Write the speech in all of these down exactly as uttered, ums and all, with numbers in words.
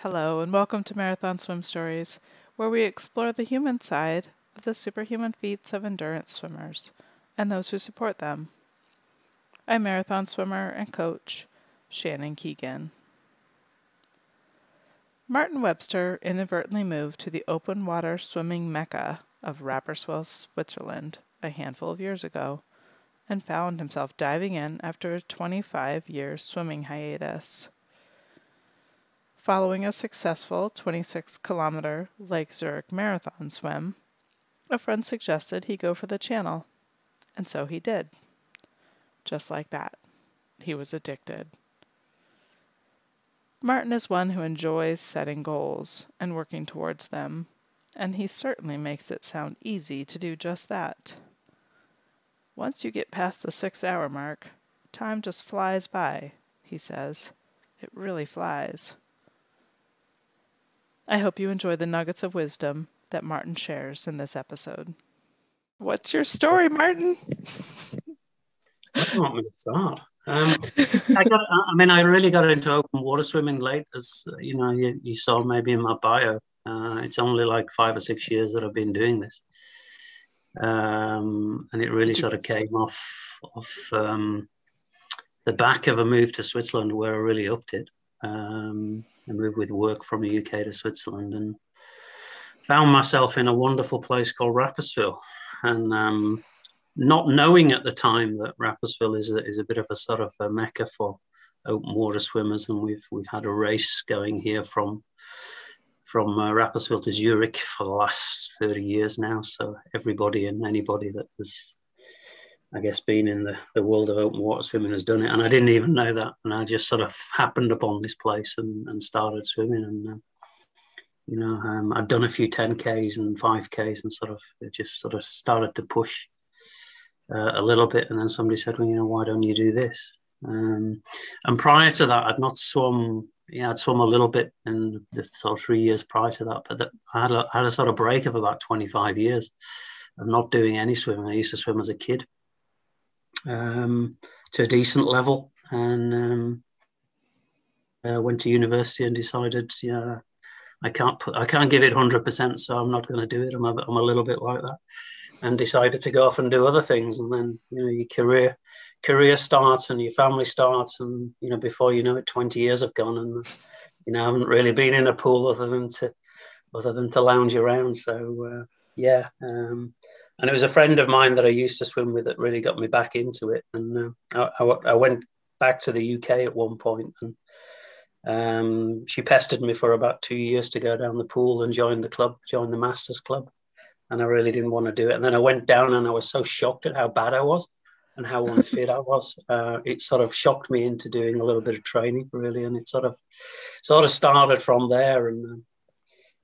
Hello and welcome to Marathon Swim Stories, where we explore the human side of the superhuman feats of endurance swimmers and those who support them. I'm marathon swimmer and coach Shannon Keegan. Martyn Webster inadvertently moved to the open water swimming mecca of Rapperswil, Switzerland a handful of years ago and found himself diving in after a twenty-five year swimming hiatus. Following a successful twenty-six kilometer Lake Zurich marathon swim, a friend suggested he go for the Channel, and so he did. Just like that, he was addicted. Martyn is one who enjoys setting goals and working towards them, and he certainly makes it sound easy to do just that. Once you get past the six hour mark, time just flies by, he says. It really flies. I hope you enjoy the nuggets of wisdom that Martyn shares in this episode. What's your story, Martyn? I don't want me to start. Um, I, got, I mean, I really got into open water swimming late, as you know, you, you saw maybe in my bio. Uh, it's only like five or six years that I've been doing this. Um, and it really sort of came off, off um, the back of a move to Switzerland where I really upped it. Um, I moved with work from the U K to Switzerland and found myself in a wonderful place called Rapperswil. And um, not knowing at the time that Rapperswil is a, is a bit of a sort of a mecca for open water swimmers. And we've we've had a race going here from from uh, Rapperswil to Zurich for the last thirty years now. So everybody and anybody that has, I guess, been in the, the world of open water swimming has done it. And I didn't even know that. And I just sort of happened upon this place and, and started swimming. And, uh, you know, um, I'd done a few ten Ks and five Ks and sort of it just sort of started to push uh, a little bit. And then somebody said, well, you know, why don't you do this? Um, and prior to that, I'd not swum. Yeah, I'd swum a little bit in the sort of three years prior to that. But that, I had a, had a sort of break of about twenty-five years of not doing any swimming. I used to swim as a kid. Um, to a decent level, and um, uh, went to university and decided, yeah, I can't put, I can't give it one hundred percent, so I'm not going to do it. I'm a, I'm a little bit like that, and decided to go off and do other things. And then you know your career career starts and your family starts, and you know before you know it, twenty years have gone, and you know I haven't really been in a pool other than to other than to lounge around. So uh, yeah. Um, And it was a friend of mine that I used to swim with that really got me back into it. And uh, I, I went back to the U K at one point, and um, she pestered me for about two years to go down the pool and join the club, join the Masters Club. And I really didn't want to do it. And then I went down and I was so shocked at how bad I was and how unfit I was. Uh, it sort of shocked me into doing a little bit of training, really. And it sort of sort of started from there. And uh,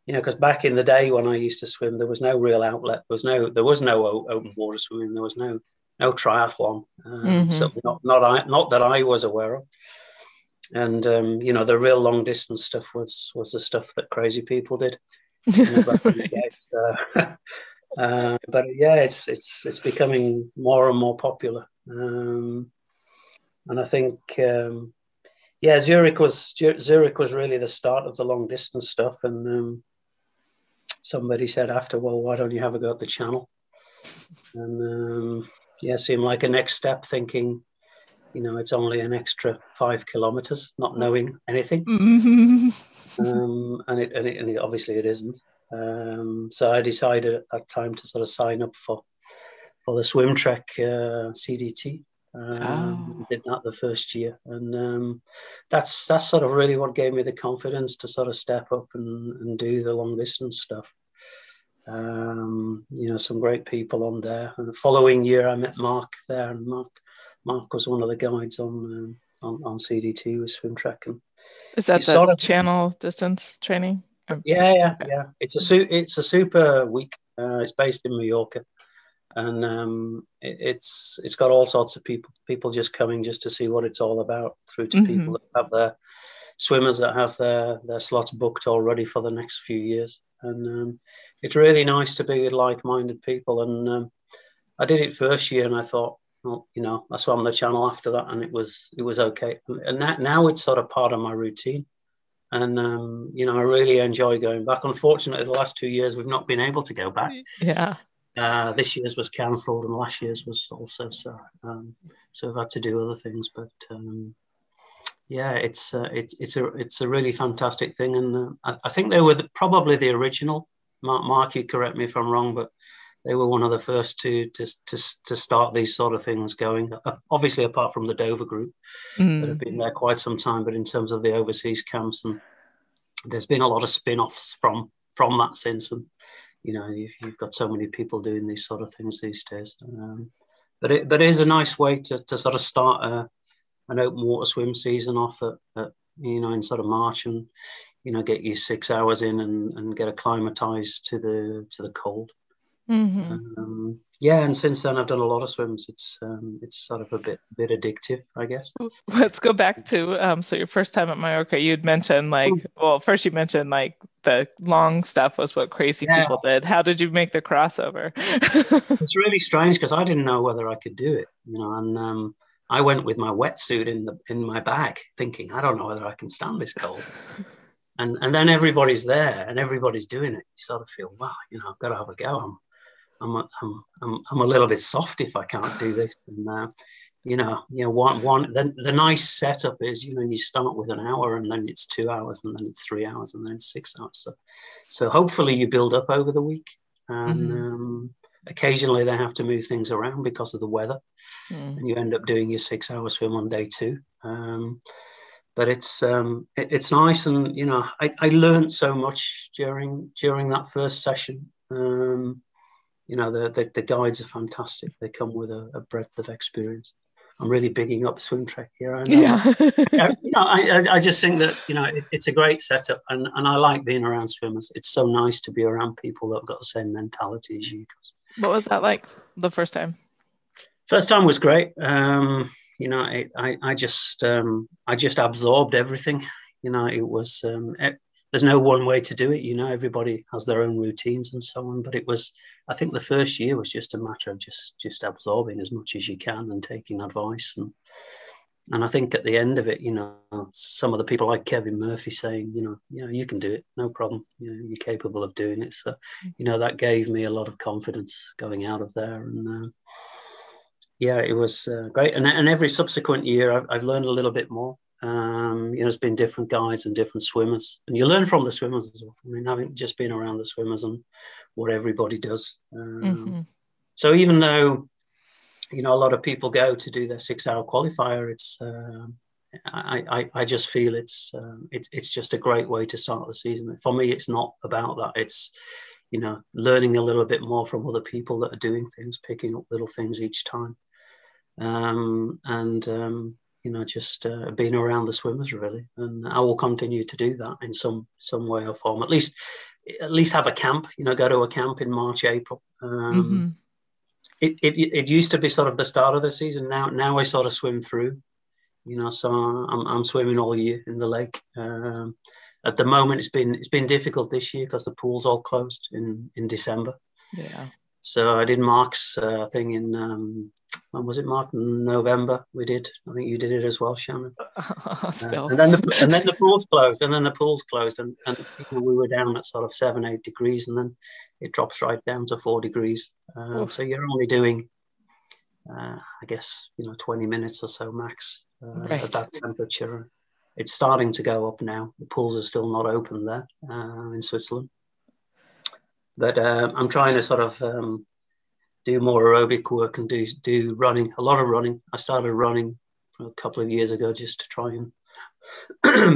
you know, because back in the day when I used to swim, there was no real outlet. There was no, there was no open water swimming. There was no, no triathlon. Um, mm-hmm. So not, not I, not that I was aware of. And um, you know, the real long distance stuff was was the stuff that crazy people did. You know, back in the day, so. uh, but yeah, it's it's it's becoming more and more popular. Um, and I think. Um, Yeah, Zurich was Zurich was really the start of the long distance stuff, and um, somebody said after, well, why don't you have a go at the Channel? And um, yeah, seemed like a next step. Thinking, you know, it's only an extra five kilometers, not knowing anything, mm-hmm. um, and it and it and it, obviously it isn't. Um, so I decided at that time to sort of sign up for for the Swimtrek uh, C D T. Um, oh. Did that the first year, and um, that's that's sort of really what gave me the confidence to sort of step up and, and do the long distance stuff. Um, you know, some great people on there. And the following year, I met Mark there, and Mark Mark was one of the guides on um, on, on C D T with Swimtrek. And is that the sort of Channel distance training? Yeah, yeah, yeah. It's a su it's a super week. Uh, it's based in Mallorca. And um, it, it's it's got all sorts of people people just coming just to see what it's all about, through to mm-hmm. people that have their swimmers that have their their slots booked already for the next few years. And um, it's really nice to be with like-minded people. And um, I did it first year, and I thought, well, you know, I swam the Channel after that, and it was it was okay. And that, now it's sort of part of my routine. And, um, you know, I really enjoy going back. Unfortunately, the last two years, we've not been able to go back. Yeah. Uh, this year's was cancelled and last year's was also, so um, so we've had to do other things. But, um, yeah, it's, uh, it's, it's, a, it's a really fantastic thing. And uh, I, I think they were the, probably the original. Mark, Mark, you correct me if I'm wrong, but they were one of the first to, to, to, to start these sort of things going. Obviously, apart from the Dover Group, mm. that have been there quite some time, but in terms of the overseas camps, and there's been a lot of spin-offs from, from that since. And, you know, you've, you've got so many people doing these sort of things these days. Um, but, it, but it is a nice way to, to sort of start a, an open water swim season off at, at, you know, in sort of March, and, you know, get you six hours in and, and get acclimatized to the, to the cold. Mm-hmm. um, yeah, and since then I've done a lot of swims. It's um, it's sort of a bit bit addictive, I guess. Let's go back to um, so your first time at Mallorca. You'd mentioned like, well, first you mentioned like the long stuff was what crazy yeah. people did. How did you make the crossover? It's really strange because I didn't know whether I could do it, you know, and um, I went with my wetsuit in the in my bag, thinking I don't know whether I can stand this cold. And and then everybody's there and everybody's doing it. You sort of feel, wow, you know, I've got to have a go. I'm I'm a, I'm, I'm, I'm a little bit soft if I can't do this. And, uh, you know, you know, one, one, the, the nice setup is, you know, you start with an hour and then it's two hours and then it's three hours and then six hours. So, so hopefully you build up over the week. And mm-hmm. um, occasionally they have to move things around because of the weather. Mm. And you end up doing your six hour swim on day two. Um, but it's um, it, it's nice. And, you know, I, I learned so much during, during that first session. Um, You know, the, the, the guides are fantastic. They come with a, a breadth of experience. I'm really bigging up Swimtrek here. I know. Yeah. I, you know, I, I just think that, you know, it, it's a great setup, and, and I like being around swimmers. It's so nice to be around people that have got the same mentality as you. What was that like the first time? First time was great. Um, you know, it, I, I just um, I just absorbed everything. You know, it was um, it, there's no one way to do it. You know, everybody has their own routines and so on. But it was, I think the first year was just a matter of just, just absorbing as much as you can and taking advice. And, and I think at the end of it, you know, some of the people like Kevin Murphy saying, you know, you know, you can do it, no problem. You know, you're capable of doing it. So, you know, that gave me a lot of confidence going out of there. And uh, yeah, it was uh, great. And, and every subsequent year, I've, I've learned a little bit more. Um, you know, there's been different guides and different swimmers, and you learn from the swimmers as well. I mean, having just been around the swimmers and what everybody does. Um, mm-hmm. So even though, you know, a lot of people go to do their six-hour qualifier, it's uh, I, I I just feel it's um, it's it's just a great way to start the season. For me, it's not about that. It's, you know, learning a little bit more from other people that are doing things, picking up little things each time, um, and. Um, You know, just uh, being around the swimmers, really, and I will continue to do that in some some way or form. At least, at least have a camp. You know, go to a camp in March, April. Um, mm-hmm. it, it it used to be sort of the start of the season. Now, now I sort of swim through. You know, so I'm I'm swimming all year in the lake. Um, at the moment, it's been it's been difficult this year because the pool's all closed in in December. Yeah. So I did Mark's uh, thing in. Um, When was it, Martyn? November we did. I think you did it as well, Shannon. Uh, Still. And then the and then the pool's closed, and then the pool's closed, and, and we were down at sort of seven, eight degrees, and then it drops right down to four degrees. Um, so you're only doing, uh, I guess, you know, twenty minutes or so max uh, right. at that temperature. It's starting to go up now. The pools are still not open there uh, in Switzerland, but uh, I'm trying to sort of. Um, do more aerobic work and do do running, a lot of running. I started running a couple of years ago just to try and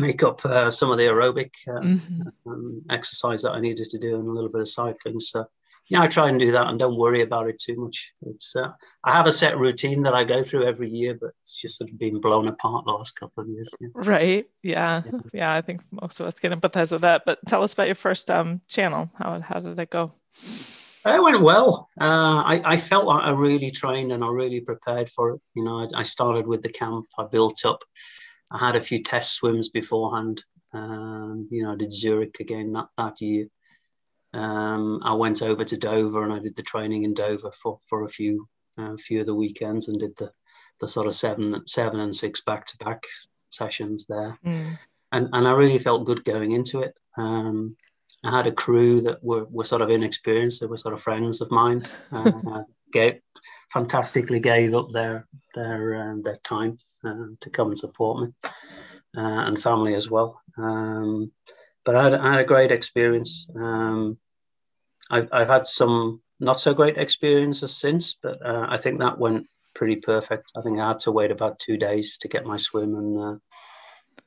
make up uh, some of the aerobic uh, mm-hmm. um, exercise that I needed to do, and a little bit of cycling. So, yeah, I try and do that and don't worry about it too much. It's uh, I have a set routine that I go through every year, but it's just sort of been blown apart the last couple of years. Yeah. Right, yeah. yeah, yeah. I think most of us can empathize with that. But tell us about your first um, channel. How how did it go? It went well. Uh, I, I felt like I really trained and I really prepared for it. You know, I, I started with the camp. I built up. I had a few test swims beforehand. Um, you know, I did Zurich again that, that year. Um, I went over to Dover and I did the training in Dover for, for a few uh, few of the weekends and did the, the sort of seven, seven and six back-to-back sessions there. Mm. and, and I really felt good going into it. Um, I had a crew that were, were sort of inexperienced, they were sort of friends of mine, uh, gave, fantastically gave up their their uh, their time uh, to come and support me, uh, and family as well. Um, but I had, I had a great experience. Um, I've, I've had some not so great experiences since, but uh, I think that went pretty perfect. I think I had to wait about two days to get my swim, and uh,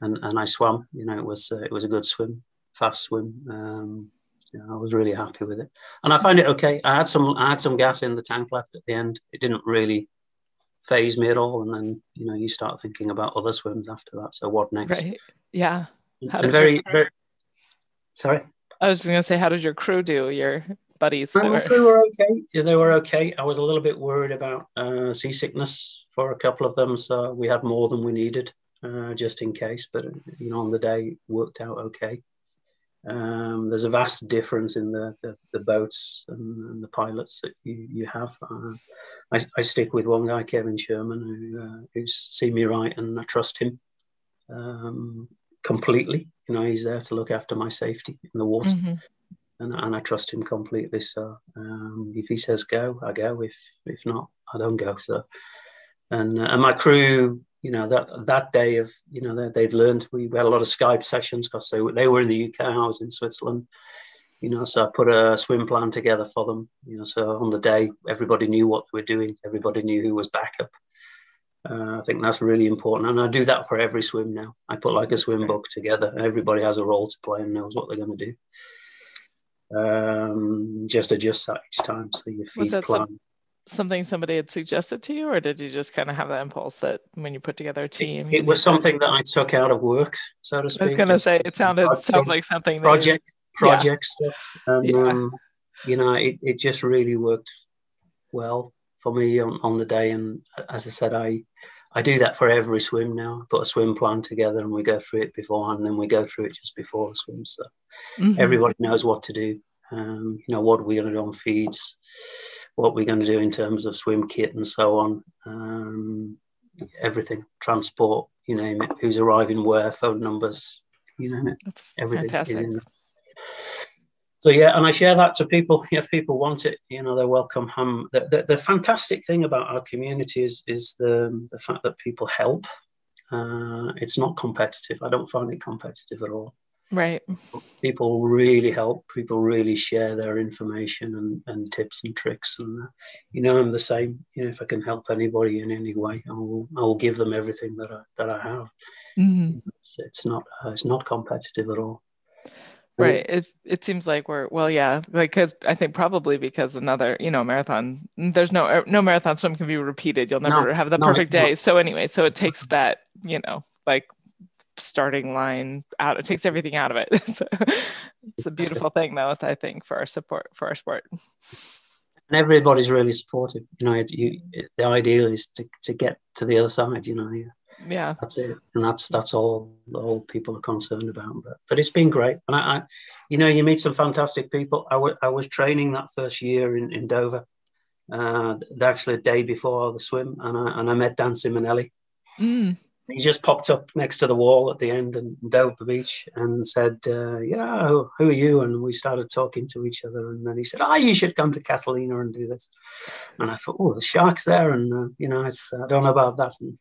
and and I swam. You know, it was uh, it was a good swim, fast swim. Um, you know, I was really happy with it, and I found it okay. I had some I had some gas in the tank left at the end. It didn't really faze me at all. And then you know you start thinking about other swims after that. So what next? Right. Yeah. How and very, very. Sorry. I was just gonna say, how did your crew do? Your buddies? They were, they were okay. Yeah, they were okay. I was a little bit worried about uh, seasickness for a couple of them, so we had more than we needed uh, just in case. But you know, on the day, it worked out okay. Um, there's a vast difference in the the, the boats and, and the pilots that you you have. Uh, I, I stick with one guy, Kevin Sherman, who uh, who's seen me right, and I trust him. Um, completely. You know, he's there to look after my safety in the water, mm-hmm. and, and I trust him completely. So um, if he says go, I go. If if not, I don't go. So and uh, and my crew, you know, that that day of you know they, they'd learned. We had a lot of Skype sessions because they they were in the U K, I was in Switzerland. You know, so I put a swim plan together for them. You know, so on the day, everybody knew what we were doing. Everybody knew who was backup. Uh, I think that's really important, and I do that for every swim now. I put like a that's swim great. book together, and everybody has a role to play and knows what they're going to do. Um, just adjust that each time. So you feed plan. Some, something somebody had suggested to you, or did you just kind of have that impulse that when you put together a team? It, it was something that I took out of work, so to speak. I was going to say it sounded project, sounds like something project that, project yeah. stuff. And, yeah. um, you know, it it just really worked well for me on, on the day, and as I said, I I do that for every swim now. I put a swim plan together, and we go through it beforehand, and then we go through it just before the swim. So mm-hmm. everybody knows what to do. Um, you know, what we're going to do on feeds, what we're going to do in terms of swim kit and so on. Um, everything, transport, you name it, who's arriving where, phone numbers, you name it. That's everything fantastic. Is in there. So yeah, and I share that to people. If people want it, you know, they're welcome. Um, the, the, the fantastic thing about our community is, is the, the fact that people help. Uh, it's not competitive. I don't find it competitive at all. Right. People really help. People really share their information and, and tips and tricks. And, uh, you know, I'm the same. You know, if I can help anybody in any way, I will, I will give them everything that I, that I have. Mm-hmm. It's, it's not, uh, it's not competitive at all. Right. It it seems like we're, well, yeah, like, cause I think probably because another, you know, marathon, there's no, no marathon swim can be repeated. You'll never no, have the no, perfect day. Not. So anyway, so it takes that, you know, like starting line out, it takes everything out of it. It's a, it's a beautiful thing though, I think, for our support, for our sport. And everybody's really supportive. You know, you, the ideal is to, to get to the other side, you know, yeah. Yeah, that's it, and that's that's all all people are concerned about. But, but it's been great, and I, I, you know, you meet some fantastic people. I, w I was training that first year in in Dover, uh, actually the day before the swim, and I and I met Dan Simonelli. Mm. He just popped up next to the wall at the end in Dover Beach and said, uh, "Yeah, who, who are you?" And we started talking to each other, and then he said, "Ah, oh, you should come to Catalina and do this." And I thought, "Oh, the shark's there," and uh, you know, it's I don't know about that. And,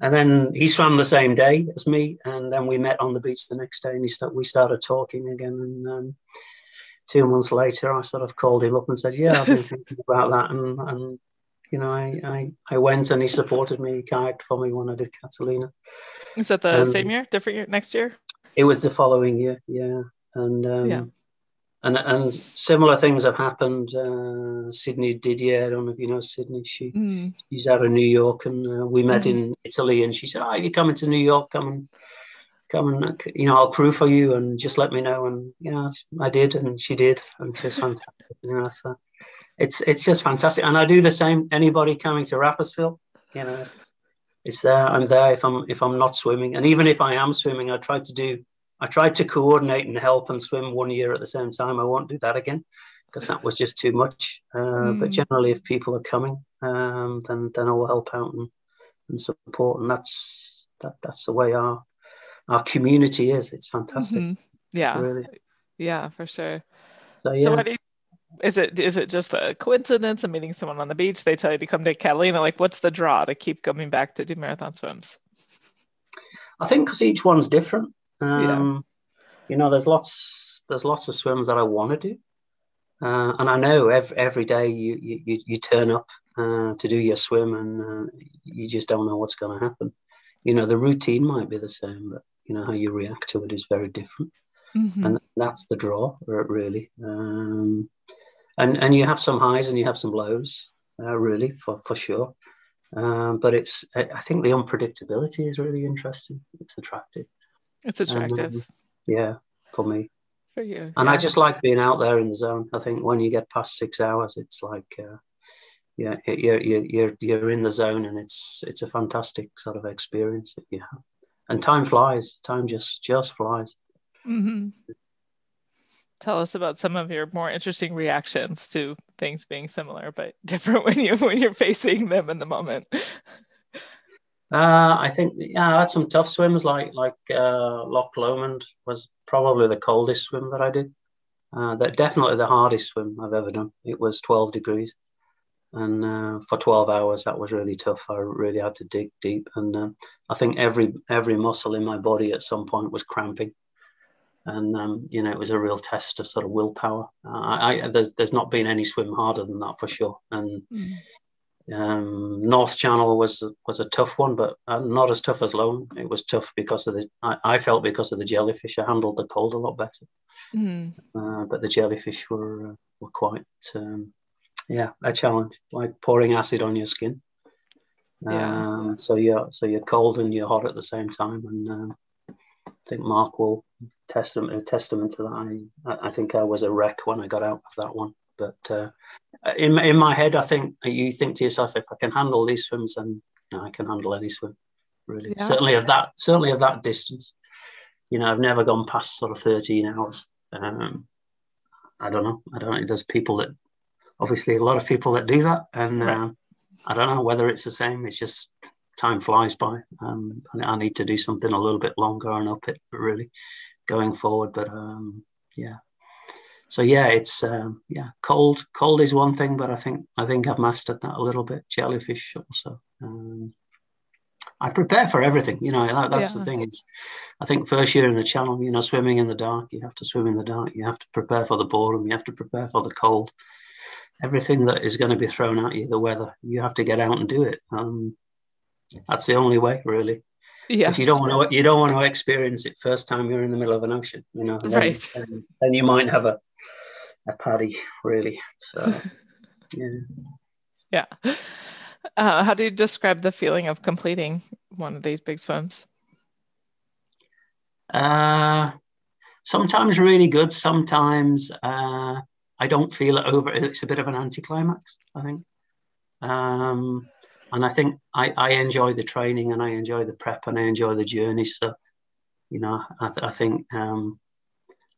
And then he swam the same day as me, and then we met on the beach the next day, and he st we started talking again. And um, two months later, I sort of called him up and said, "Yeah, I've been thinking about that." And, and you know, I, I I went, and he supported me, he kayaked for me when I did Catalina. Is that the um, same year? Different year? Next year? It was the following year, yeah. And um, yeah. And and similar things have happened. Uh, Sydney Didier, I don't know if you know Sydney. She mm. she's out of New York, and uh, we met mm. in Italy. And she said, "Oh, you're coming to New York? Come and come and you know, I'll crew for you, and just let me know." And you know, I did, and she did, and it was fantastic. You know, so it's it's just fantastic. And I do the same. Anybody coming to Rapperswil, you know, it's it's there. I'm there if I'm if I'm not swimming, and even if I am swimming, I try to do. I tried to coordinate and help and swim one year at the same time. I won't do that again because that was just too much. Uh, mm. But generally, if people are coming, um, then then I will help out and, and support. And that's that, that's the way our our community is. It's fantastic. Mm-hmm. Yeah, really. Yeah, for sure. So, yeah. So what do you, is it is it just a coincidence of meeting someone on the beach? They tell you to come to Catalina. Like, what's the draw to keep coming back to do marathon swims? I think because each one's different. Um, yeah. You know, there's lots there's lots of swims that I want to do, uh, and I know every, every day you you you turn up uh, to do your swim, and uh, you just don't know what's going to happen. You know, the routine might be the same, but you know how you react to it is very different. Mm-hmm. And that's the draw, really. Um, and and you have some highs and you have some lows, uh, really, for for sure. Um, but it's, I think the unpredictability is really interesting. It's attractive. It's attractive. Um, yeah, for me. For you. And yeah. I just like being out there in the zone. I think when you get past six hours, it's like, uh, yeah, you're you're you're in the zone, and it's it's a fantastic sort of experience that you have. And time flies. Time just just flies. Mm-hmm. Tell us about some of your more interesting reactions to things being similar but different when you when you're facing them in the moment. Uh, I think yeah, I had some tough swims, like like uh, Loch Lomond was probably the coldest swim that I did. Uh, that definitely the hardest swim I've ever done. It was twelve degrees, and uh, for twelve hours that was really tough. I really had to dig deep, and uh, I think every every muscle in my body at some point was cramping. And, um, you know, it was a real test of sort of willpower. Uh, I, there's, there's not been any swim harder than that, for sure. And mm-hmm. um, North Channel was was a tough one, but uh, not as tough as Lone. It was tough because of the, I, I felt because of the jellyfish. I handled the cold a lot better. Mm-hmm. uh, but the jellyfish were, uh, were quite, um, yeah, a challenge, like pouring acid on your skin. Yeah. Um, so, you're, so you're cold and you're hot at the same time. And um, I think Mark will... Testament, a testament to that. I, I think I was a wreck when I got out of that one. But uh, in in my head, I think you think to yourself, if I can handle these swims, then you know, I can handle any swim. Really, yeah. certainly of that, certainly of that distance. You know, I've never gone past sort of thirteen hours. Um, I don't know. I don't know. There's people that, obviously, a lot of people that do that, and right. uh, I don't know whether it's the same. It's just time flies by. Um, I need to do something a little bit longer and up it, but really. Going forward, but um, yeah, so yeah, it's um, yeah, cold. Cold is one thing, but I think I think I've mastered that a little bit. Jellyfish also. Um, I prepare for everything, you know. That, that's yeah. the thing. It's I think first year in the Channel, you know, swimming in the dark. You have to swim in the dark. You have to prepare for the boredom. You have to prepare for the cold. Everything that is going to be thrown at you, the weather. You have to get out and do it. Um, that's the only way, really. Yeah. If you don't want to, you don't want to experience it first time you're in the middle of an ocean, you know. Then, right. Then, then you might have a a paddy, really. So, yeah. Yeah. Uh, how do you describe the feeling of completing one of these big swims? Uh, sometimes really good. Sometimes uh, I don't feel it over. It's a bit of an anticlimax, I think. Um. And I think I, I enjoy the training, and I enjoy the prep, and I enjoy the journey. So, you know, I, th I think um,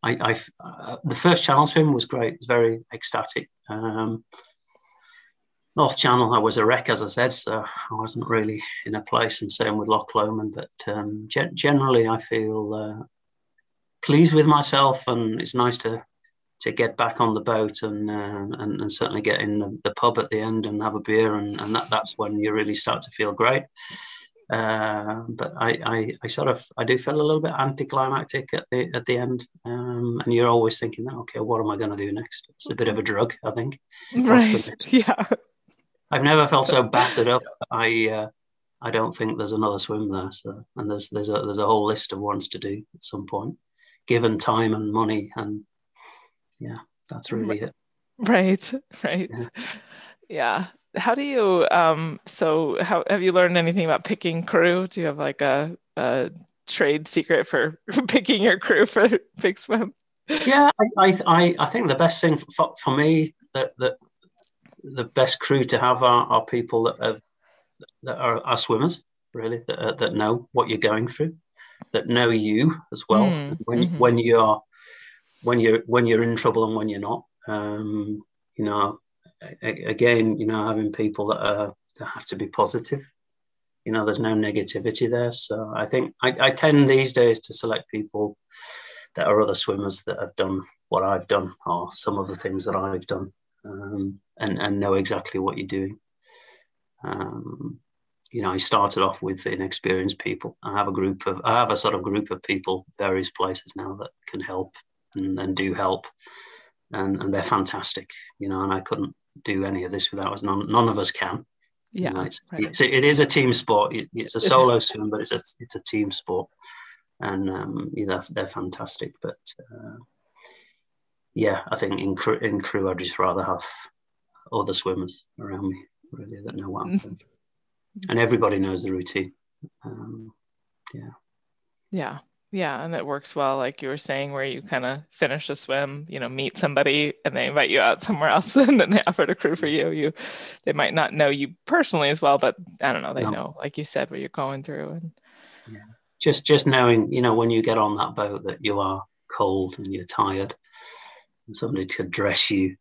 I, I uh, the first Channel swim was great. It was very ecstatic. Um, North Channel, I was a wreck, as I said, so I wasn't really in a place. And same with Loch Lomond. But um, ge generally, I feel uh, pleased with myself, and it's nice to to get back on the boat and uh, and, and certainly get in the, the pub at the end and have a beer, and, and that, that's when you really start to feel great. Uh, but I, I I sort of I do feel a little bit anticlimactic at the at the end, um, and you're always thinking, okay, what am I going to do next? It's a bit of a drug, I think. Right. Yeah. I've never felt so battered up. I uh, I don't think there's another swim there. So and there's there's a there's a whole list of ones to do at some point, given time and money and. Yeah, that's really it. Right, right. Yeah. Yeah. How do you, um, so how have you learned anything about picking crew? Do you have like a, a trade secret for picking your crew for big swim? Yeah, I I, I think the best thing for, for me, that, that the best crew to have are, are people that are, that are, are swimmers, really, that, uh, that know what you're going through, that know you as well. Mm, when, mm-hmm. when you're, when you're when you're in trouble and when you're not, um, you know, a, a, again, you know, having people that, are, that have to be positive, you know, there's no negativity there. So I think I, I tend these days to select people that are other swimmers that have done what I've done or some of the things that I've done, um, and, and know exactly what you're doing. Um, you know, I started off with inexperienced people. I have a group of, I have a sort of group of people, various places now that can help and, and do help. And, and they're fantastic, you know, and I couldn't do any of this without us. None, none of us can. Yeah, you know, it's, right. it's, it is a team sport. It, it's a solo swim, but it's a, it's a team sport. And, um, you know, they're fantastic. But, uh, yeah, I think in, cr in crew, I'd just rather have other swimmers around me, really, that know what I'm doing. And everybody knows the routine. Um, yeah. Yeah. Yeah. And it works well, like you were saying, where you kind of finish a swim, you know, meet somebody and they invite you out somewhere else and then they offer to crew for you. You, they might not know you personally as well, but I don't know, they no. know, like you said, what you're going through. And yeah. Just, just knowing, you know, when you get on that boat that you are cold and you're tired and somebody to dress you,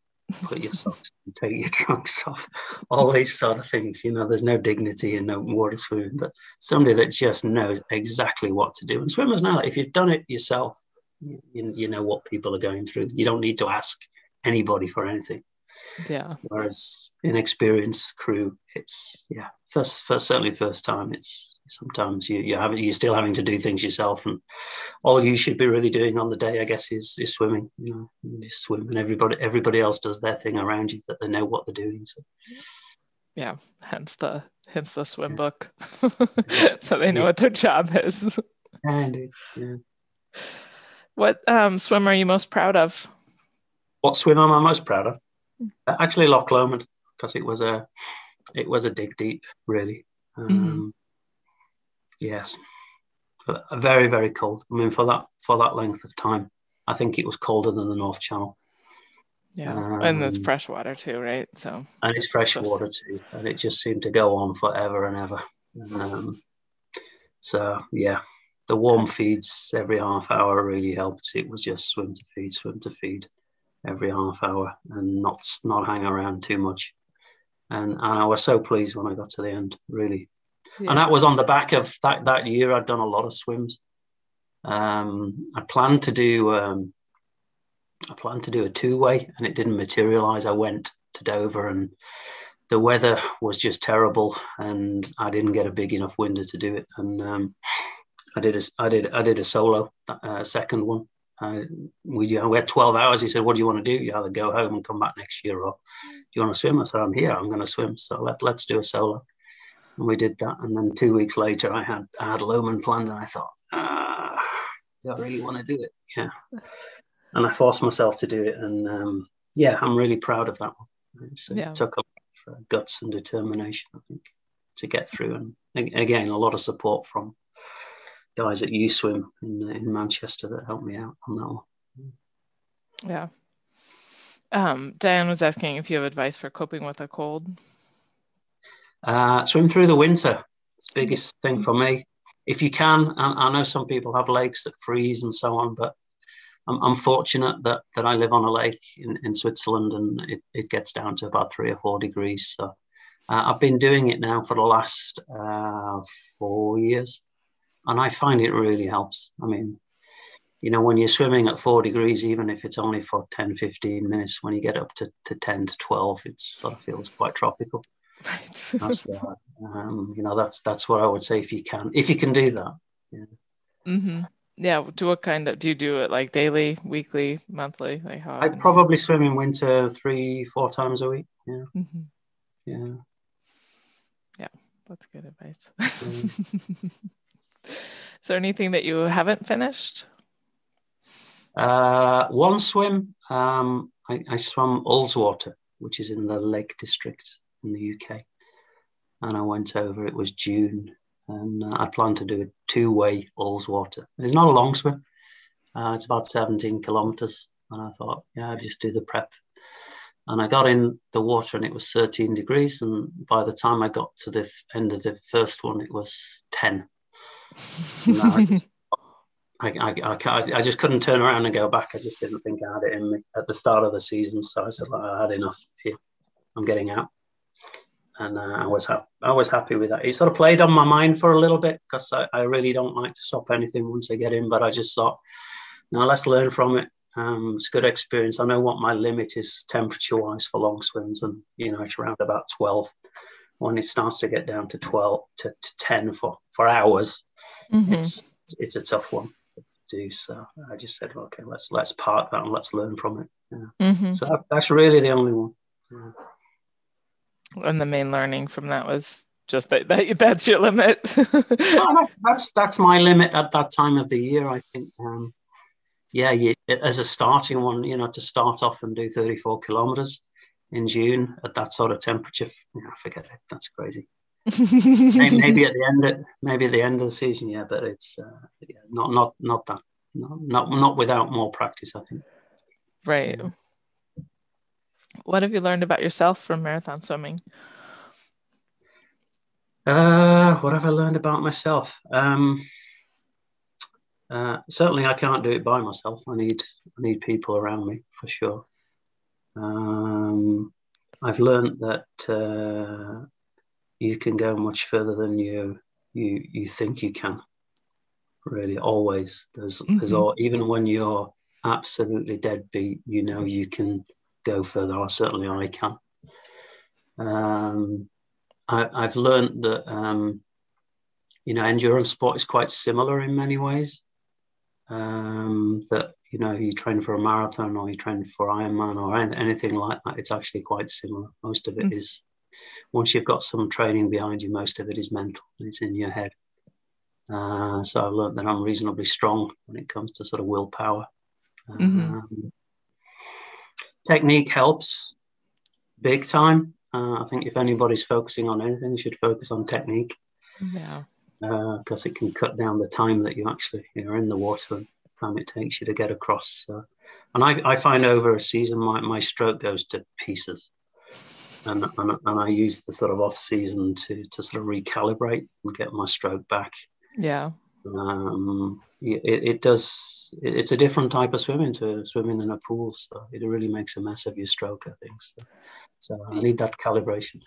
put your socks and take your trunks off, all these sort of things, you know, there's no dignity in no water swimming, but somebody that just knows exactly what to do. And swimmers know that if you've done it yourself, you, you know what people are going through. You don't need to ask anybody for anything. Yeah. Whereas inexperienced crew, it's, yeah, first, first certainly first time, it's sometimes you, you have, you're still having to do things yourself, and all you should be really doing on the day, I guess, is, is swimming. You know, you just swim, and everybody everybody else does their thing around you that they know what they're doing. So. Yeah, hence the hence the swim yeah. book, so they know yeah. what their job is. And, yeah. What um, swim are you most proud of? What swim am I most proud of? Actually, Loch Lomond, because it was a it was a dig deep, really. Um, mm-hmm. Yes, very, very cold. I mean, for that for that length of time, I think it was colder than the North Channel. Yeah, um, and it's fresh water too, right? So and it's fresh it's water to... too, and it just seemed to go on forever and ever. Um, so yeah, the warm feeds every half hour really helped. It was just swim to feed, swim to feed, every half hour, and not not hang around too much. And and I was so pleased when I got to the end, really. Yeah. And that was on the back of that, that year. I'd done a lot of swims. Um, I planned to do um, I planned to do a two-way, and it didn't materialise. I went to Dover, and the weather was just terrible, and I didn't get a big enough window to do it. And um, I did a I did I did a solo uh, second one. Uh, we you know, we had twelve hours. He said, "What do you want to do? You either go home and come back next year, or do you want to swim?" I said, "I'm here. I'm going to swim. So let let's do a solo." And we did that, and then two weeks later, I had I had Lomond planned, and I thought, ah, do I really want to do it? Yeah, and I forced myself to do it, and um, yeah, I'm really proud of that one. So yeah. It took a lot of guts and determination, I think, to get through, and again, a lot of support from guys at U Swim in in Manchester that helped me out on that one. Yeah, um, Diane was asking if you have advice for coping with a cold. Uh, swim through the winter. It's the biggest thing for me. If you can, I, I know some people have lakes that freeze and so on, but I'm, I'm fortunate that, that I live on a lake in, in Switzerland, and it, it gets down to about three or four degrees. So uh, I've been doing it now for the last uh, four years, and I find it really helps. I mean, you know, when you're swimming at four degrees, even if it's only for ten, fifteen minutes, when you get up to, to ten to twelve, it sort of feels quite tropical. Right. That's uh, um, you know, that's that's what I would say if you can, if you can do that. Yeah. Mm-hmm. Yeah. Do what kind of do you do it like daily, weekly, monthly? Like how? I probably swim in winter three, four times a week. Yeah. Mm-hmm. Yeah. Yeah. That's good advice. Yeah. Is there anything that you haven't finished? Uh, one swim. Um, I, I swam Ullswater, which is in the Lake District in the U K, and I went over. It was June, and uh, I planned to do a two-way Ullswater. It's not a long swim; uh, it's about seventeen kilometres. And I thought, yeah, I'll just do the prep. And I got in the water, and it was thirteen degrees. And by the time I got to the end of the first one, it was ten. I, I, I, I, can't, I just couldn't turn around and go back. I just didn't think I had it in me at the start of the season. So I said, well, I had enough here. I'm getting out. And uh, I was ha I was happy with that. It sort of played on my mind for a little bit, because I, I really don't like to stop anything once I get in. But I just thought, no, let's learn from it. Um, it's a good experience. I know what my limit is temperature-wise for long swims, and you know it's around about twelve. When it starts to get down to twelve to, to ten for for hours, mm-hmm. it's it's a tough one to do. So I just said, okay, let's let's park that and let's learn from it. Yeah. Mm-hmm. So that, that's really the only one. Yeah. And the main learning from that was just that, that that's your limit. Well, that's, that's that's my limit at that time of the year, I think. Um, yeah, you, as a starting one, you know, to start off and do thirty-four kilometers in June at that sort of temperature, you know, forget it. That's crazy. maybe, maybe at the end, of, maybe at the end of the season, yeah. But it's uh, yeah, not not not that, not, not not without more practice, I think. Right. Yeah. What have you learned about yourself from marathon swimming? Uh, what have I learned about myself? Um, uh, certainly, I can't do it by myself. I need I need people around me for sure. Um, I've learned that uh, you can go much further than you you you think you can. Really, always there's mm-hmm. there's all, even when you're absolutely deadbeat, you know you can go further, or certainly I can. Um, I, I've learned that, um, you know, endurance sport is quite similar in many ways. Um, that, you know, you train for a marathon or you train for Ironman or any, anything like that, it's actually quite similar. Most of it mm-hmm. is, once you've got some training behind you, most of it is mental. It's in your head. Uh, so I've learned that I'm reasonably strong when it comes to sort of willpower. Mm-hmm. Um, technique helps big time. Uh, I think if anybody's focusing on anything, you should focus on technique. Yeah. Because uh, it can cut down the time that you actually are you know, in the water and the time it takes you to get across. So. And I, I find over a season, my, my stroke goes to pieces. And, and, and I use the sort of off season to, to sort of recalibrate and get my stroke back. Yeah. Um, it, it does... It's a different type of swimming to swimming in a pool, so it really makes a mess of your stroke, I think. So, so I need that calibration.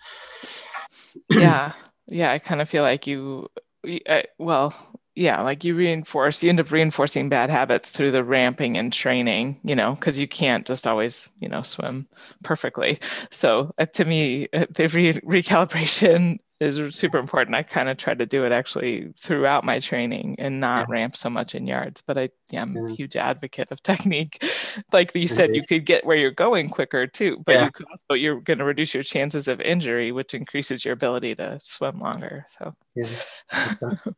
Yeah, yeah. I kind of feel like you, I, well, yeah, like you reinforce, you end up reinforcing bad habits through the ramping and training, you know, because you can't just always, you know, swim perfectly. So uh, to me, uh, the re recalibration is super important. I kind of try to do it actually throughout my training and not yeah. ramp so much in yards, but I yeah, I'm yeah. a huge advocate of technique. Like you said, you could get where you're going quicker too, but yeah. you could also, you're going to reduce your chances of injury, which increases your ability to swim longer. So yeah, exactly.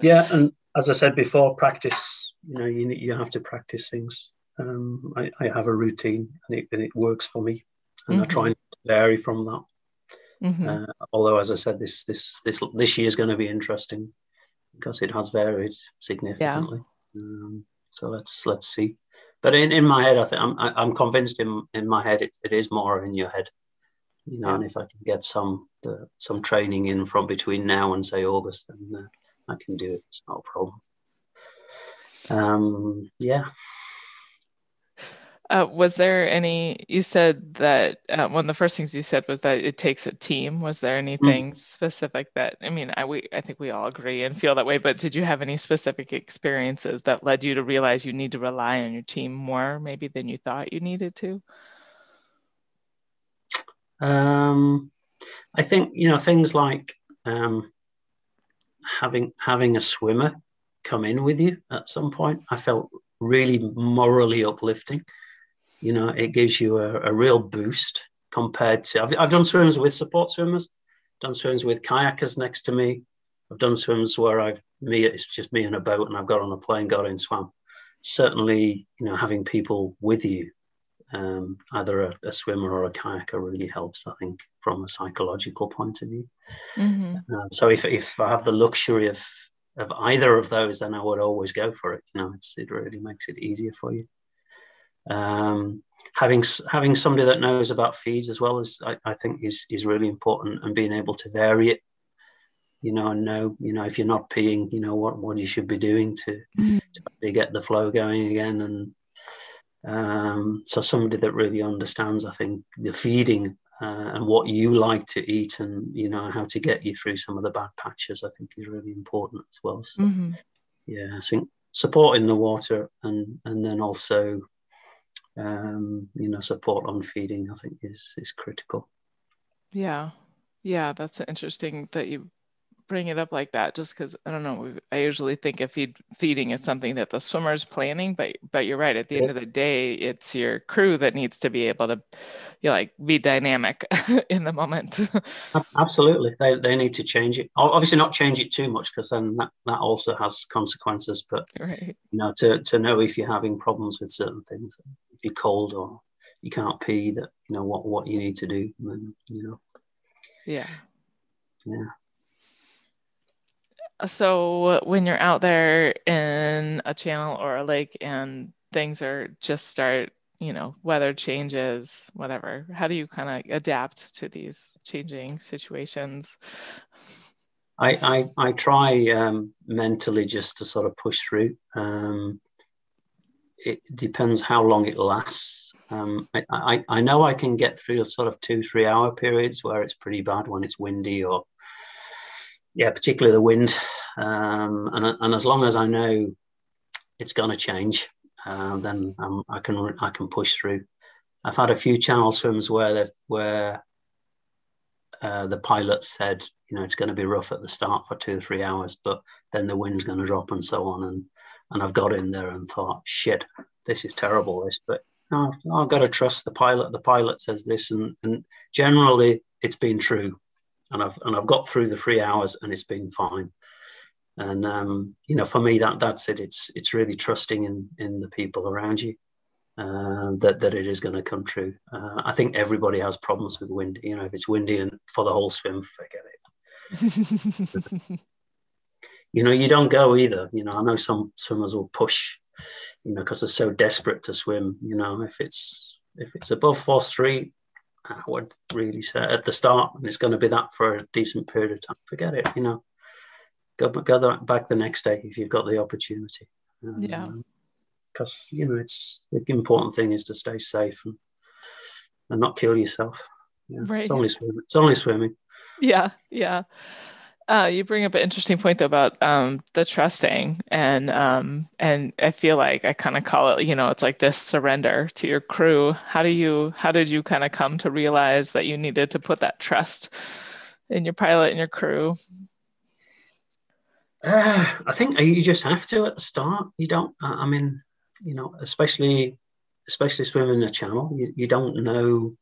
Yeah, and as I said before, practice, you know, you, you have to practice things. Um, I, I have a routine and it, and it works for me, and mm-hmm. I try and vary from that. Mm-hmm. uh, although, as I said, this this this this year is going to be interesting because it has varied significantly. Yeah. Um, so let's let's see. But in, in my head, I think I'm I'm convinced in in my head it, it is more in your head, you know. Yeah. And if I can get some uh, some training in from between now and say August, then uh, I can do it. It's not a problem. Um, yeah. Uh, was there any, you said that uh, one of the first things you said was that it takes a team. Was there anything mm. specific that, I mean, I, we, I think we all agree and feel that way, but did you have any specific experiences that led you to realize you need to rely on your team more maybe than you thought you needed to? Um, I think, you know, things like um, having, having a swimmer come in with you at some point, I felt really morally uplifting. You know, it gives you a, a real boost compared to, I've, I've done swims with support swimmers, done swims with kayakers next to me. I've done swims where I've, me, it's just me in a boat and I've got on a plane, got in, swam. Certainly, you know, having people with you, um, either a, a swimmer or a kayaker really helps, I think, from a psychological point of view. Mm-hmm. uh, so if, if I have the luxury of, of either of those, then I would always go for it. You know, it's, it really makes it easier for you. Um, having having somebody that knows about feeds as well as I, I think is is really important, and being able to vary it, you know, and know, you know, if you're not peeing, you know what what you should be doing to, mm-hmm. to get the flow going again. And um, so somebody that really understands, I think, the feeding uh, and what you like to eat, and, you know, how to get you through some of the bad patches, I think, is really important as well. So, mm-hmm. yeah, I think supporting the water, and, and then also, um, you know, support on feeding, I think is, is critical. Yeah. Yeah. That's interesting that you bring it up like that, just because, I don't know, I usually think of feed, feeding as something that the swimmer's planning, but but you're right, at the yes. end of the day, it's your crew that needs to be able to, you know, like, be dynamic in the moment. Absolutely. They, they need to change it. Obviously not change it too much, because then that, that also has consequences, but, right. you know, to, to know if you're having problems with certain things, if you're cold or you can't pee, that, you know, what, what you need to do, then, you know. Yeah. Yeah. So when you're out there in a channel or a lake and things are just start, you know, weather changes, whatever, how do you kind of adapt to these changing situations? I, I, I try um, mentally just to sort of push through. Um, it depends how long it lasts. Um, I, I, I know I can get through a sort of two, three hour periods where it's pretty bad when it's windy or yeah, particularly the wind, um, and and as long as I know it's going to change, uh, then um, I can I can push through. I've had a few channel swims where the where uh, the pilot said, you know, it's going to be rough at the start for two or three hours, but then the wind's going to drop and so on, and and I've got in there and thought, shit, this is terrible, this, but no, I've got to trust the pilot. The pilot says this, and and generally it's been true. And I've and I've got through the three hours, and it's been fine. And um, you know, for me, that that's it. It's it's really trusting in in the people around you uh, that that it is going to come true. Uh, I think everybody has problems with wind. You know, if it's windy and for the whole swim, forget it. You know, you don't go either. You know, I know some swimmers will push, you know, because they're so desperate to swim. You know, if it's if it's above force three. I would really say at the start, and it's going to be that for a decent period of time, forget it, you know, go, go back the next day if you've got the opportunity. Um, yeah. Because, you know, it's the important thing is to stay safe and, and not kill yourself. Yeah. Right. It's only swimming. It's only swimming. Yeah. Yeah. Uh, you bring up an interesting point though, about um, the trusting, and um, and I feel like I kind of call it, you know, it's like this surrender to your crew. How do you, how did you kind of come to realize that you needed to put that trust in your pilot and your crew? Uh, I think you just have to at the start. You don't. I mean, you know, especially especially swimming a channel, you, you don't know.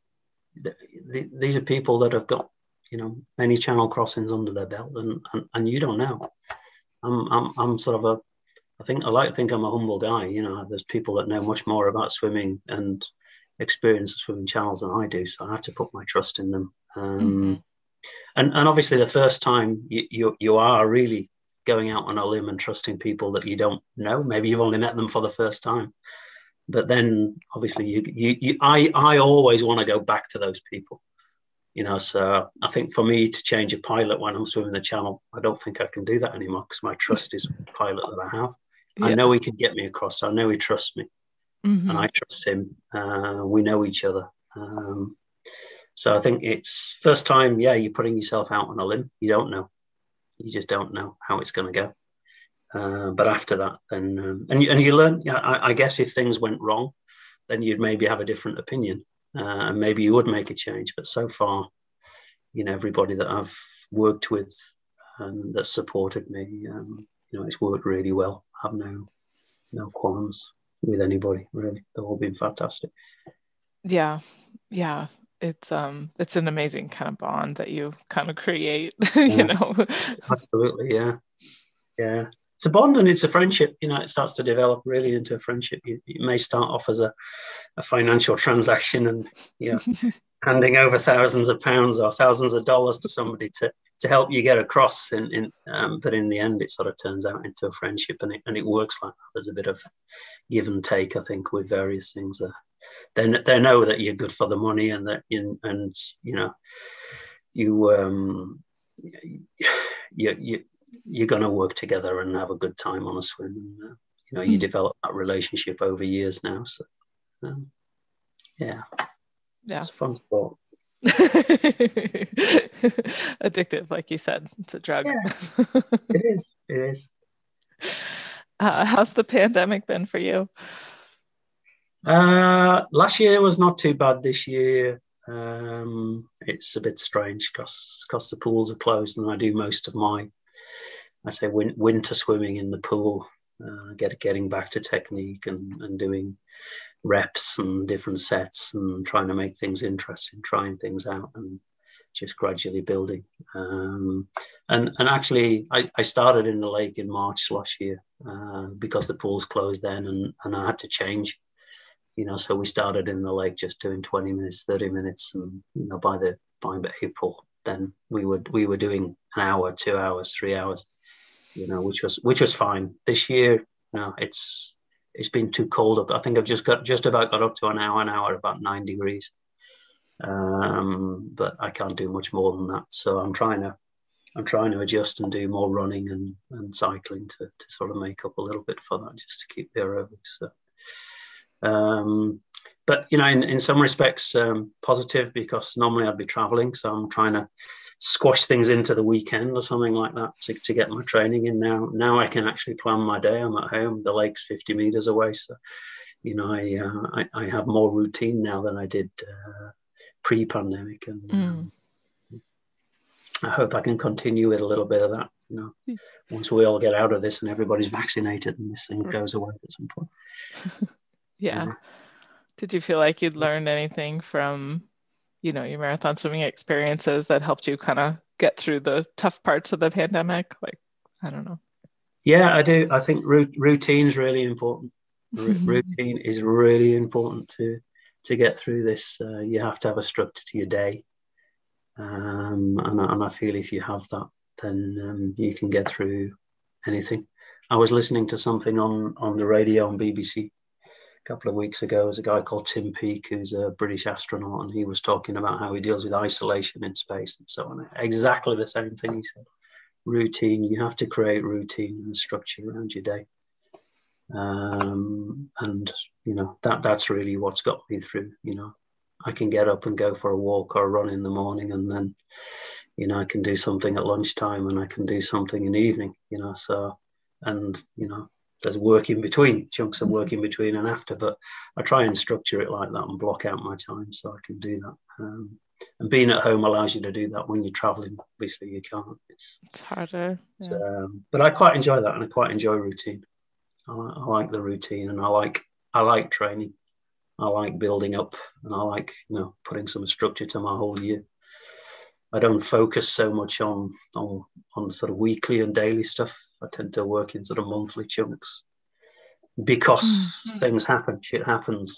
These are people that have got, you know, many channel crossings under their belt, and and, and you don't know. I'm, I'm I'm sort of a, I think I like to think I'm a humble guy. You know, there's people that know much more about swimming and experience of swimming channels than I do, so I have to put my trust in them. Um, mm-hmm. And and obviously the first time you, you you are really going out on a limb and trusting people that you don't know. Maybe you've only met them for the first time, but then obviously you you, you I I always want to go back to those people. You know, so I think for me to change a pilot when I'm swimming the channel, I don't think I can do that anymore because my trust is the pilot that I have. Yeah. I know he can get me across. I know he trusts me, mm-hmm. and I trust him. Uh, we know each other. Um, so I think it's first time, yeah, you're putting yourself out on a limb. You don't know. You just don't know how it's going to go. Uh, but after that, then, um, and, you, and you learn, you know, I, I guess if things went wrong, then you'd maybe have a different opinion. Uh, and maybe you would make a change, but so far, you know, everybody that I've worked with and that supported me, um, you know, it's worked really well. I have no, no qualms with anybody, really. They've all been fantastic. Yeah, yeah. It's um, it's an amazing kind of bond that you kind of create, yeah. you know. Absolutely, yeah, yeah. It's a bond and it's a friendship, you know, it starts to develop really into a friendship. You, you may start off as a, a financial transaction and, you know, handing over thousands of pounds or thousands of dollars to somebody to, to help you get across. In, in, um, but in the end, it sort of turns out into a friendship and it, and it works like that. There's a bit of give and take, I think, with various things there. They, they know that you're good for the money and that, you, and, you know, you, um, you, you, you're going to work together and have a good time on a swim. And, uh, you know, you mm-hmm. develop that relationship over years now. So, um, yeah. Yeah. It's a fun sport. Addictive, like you said, it's a drug. Yeah, it is. It is. Uh, how's the pandemic been for you? Uh, last year was not too bad. This year, um, it's a bit strange because because the pools are closed, and I do most of my, I say, win winter swimming in the pool. Uh, get getting back to technique and and doing reps and different sets and trying to make things interesting, trying things out and just gradually building. Um, and, and actually, I, I started in the lake in March last year uh, because the pools closed then and, and I had to change, you know, so we started in the lake just doing twenty minutes, thirty minutes. And, you know, by the by April, then we would, we were doing an hour, two hours, three hours, you know, which was, which was fine. This year, no, it's, it's been too cold up. I think I've just got just about got up to an hour an hour about nine degrees, um, but I can't do much more than that. So I'm trying to I'm trying to adjust and do more running and, and cycling to, to sort of make up a little bit for that, just to keep the aerobics. So, um, but you know, in in some respects, um, positive because normally I'd be traveling, so I'm trying to squash things into the weekend or something like that to, to get my training in. Now now I can actually plan my day. I'm at home, the lake's fifty meters away, so you know I uh, I, I have more routine now than I did uh, pre-pandemic, and mm. um, I hope I can continue with a little bit of that, you know, mm. once we all get out of this and everybody's vaccinated and this thing goes away at some point. Yeah. Yeah, did you feel like you'd learned anything from you know, your marathon swimming experiences that helped you kind of get through the tough parts of the pandemic? Like, I don't know. Yeah, I do. I think routine is really important. Routine is really important to to get through this. Uh, you have to have a structure to your day. Um, and, and I feel if you have that, then um, you can get through anything. I was listening to something on, on the radio on B B C couple of weeks ago. Was a guy called Tim Peake, who's a British astronaut, and he was talking about how he deals with isolation in space and so on. Exactly the same thing he said. Routine, you have to create routine and structure around your day. Um, and, you know, that that's really what's got me through, you know. I can get up and go for a walk or a run in the morning, and then, you know, I can do something at lunchtime and I can do something in the evening, you know, so, and, you know, there's work in between, chunks of work in between and after, but I try and structure it like that and block out my time so I can do that. Um, and being at home allows you to do that. When you're traveling, obviously you can't. It's, it's harder. Yeah. It's, um, but I quite enjoy that, and I quite enjoy routine. I, I like the routine, and I like I like training. I like building up, and I like, you know, putting some structure to my whole year. I don't focus so much on on, on sort of weekly and daily stuff. I tend to work in sort of monthly chunks because mm-hmm. things happen, shit happens,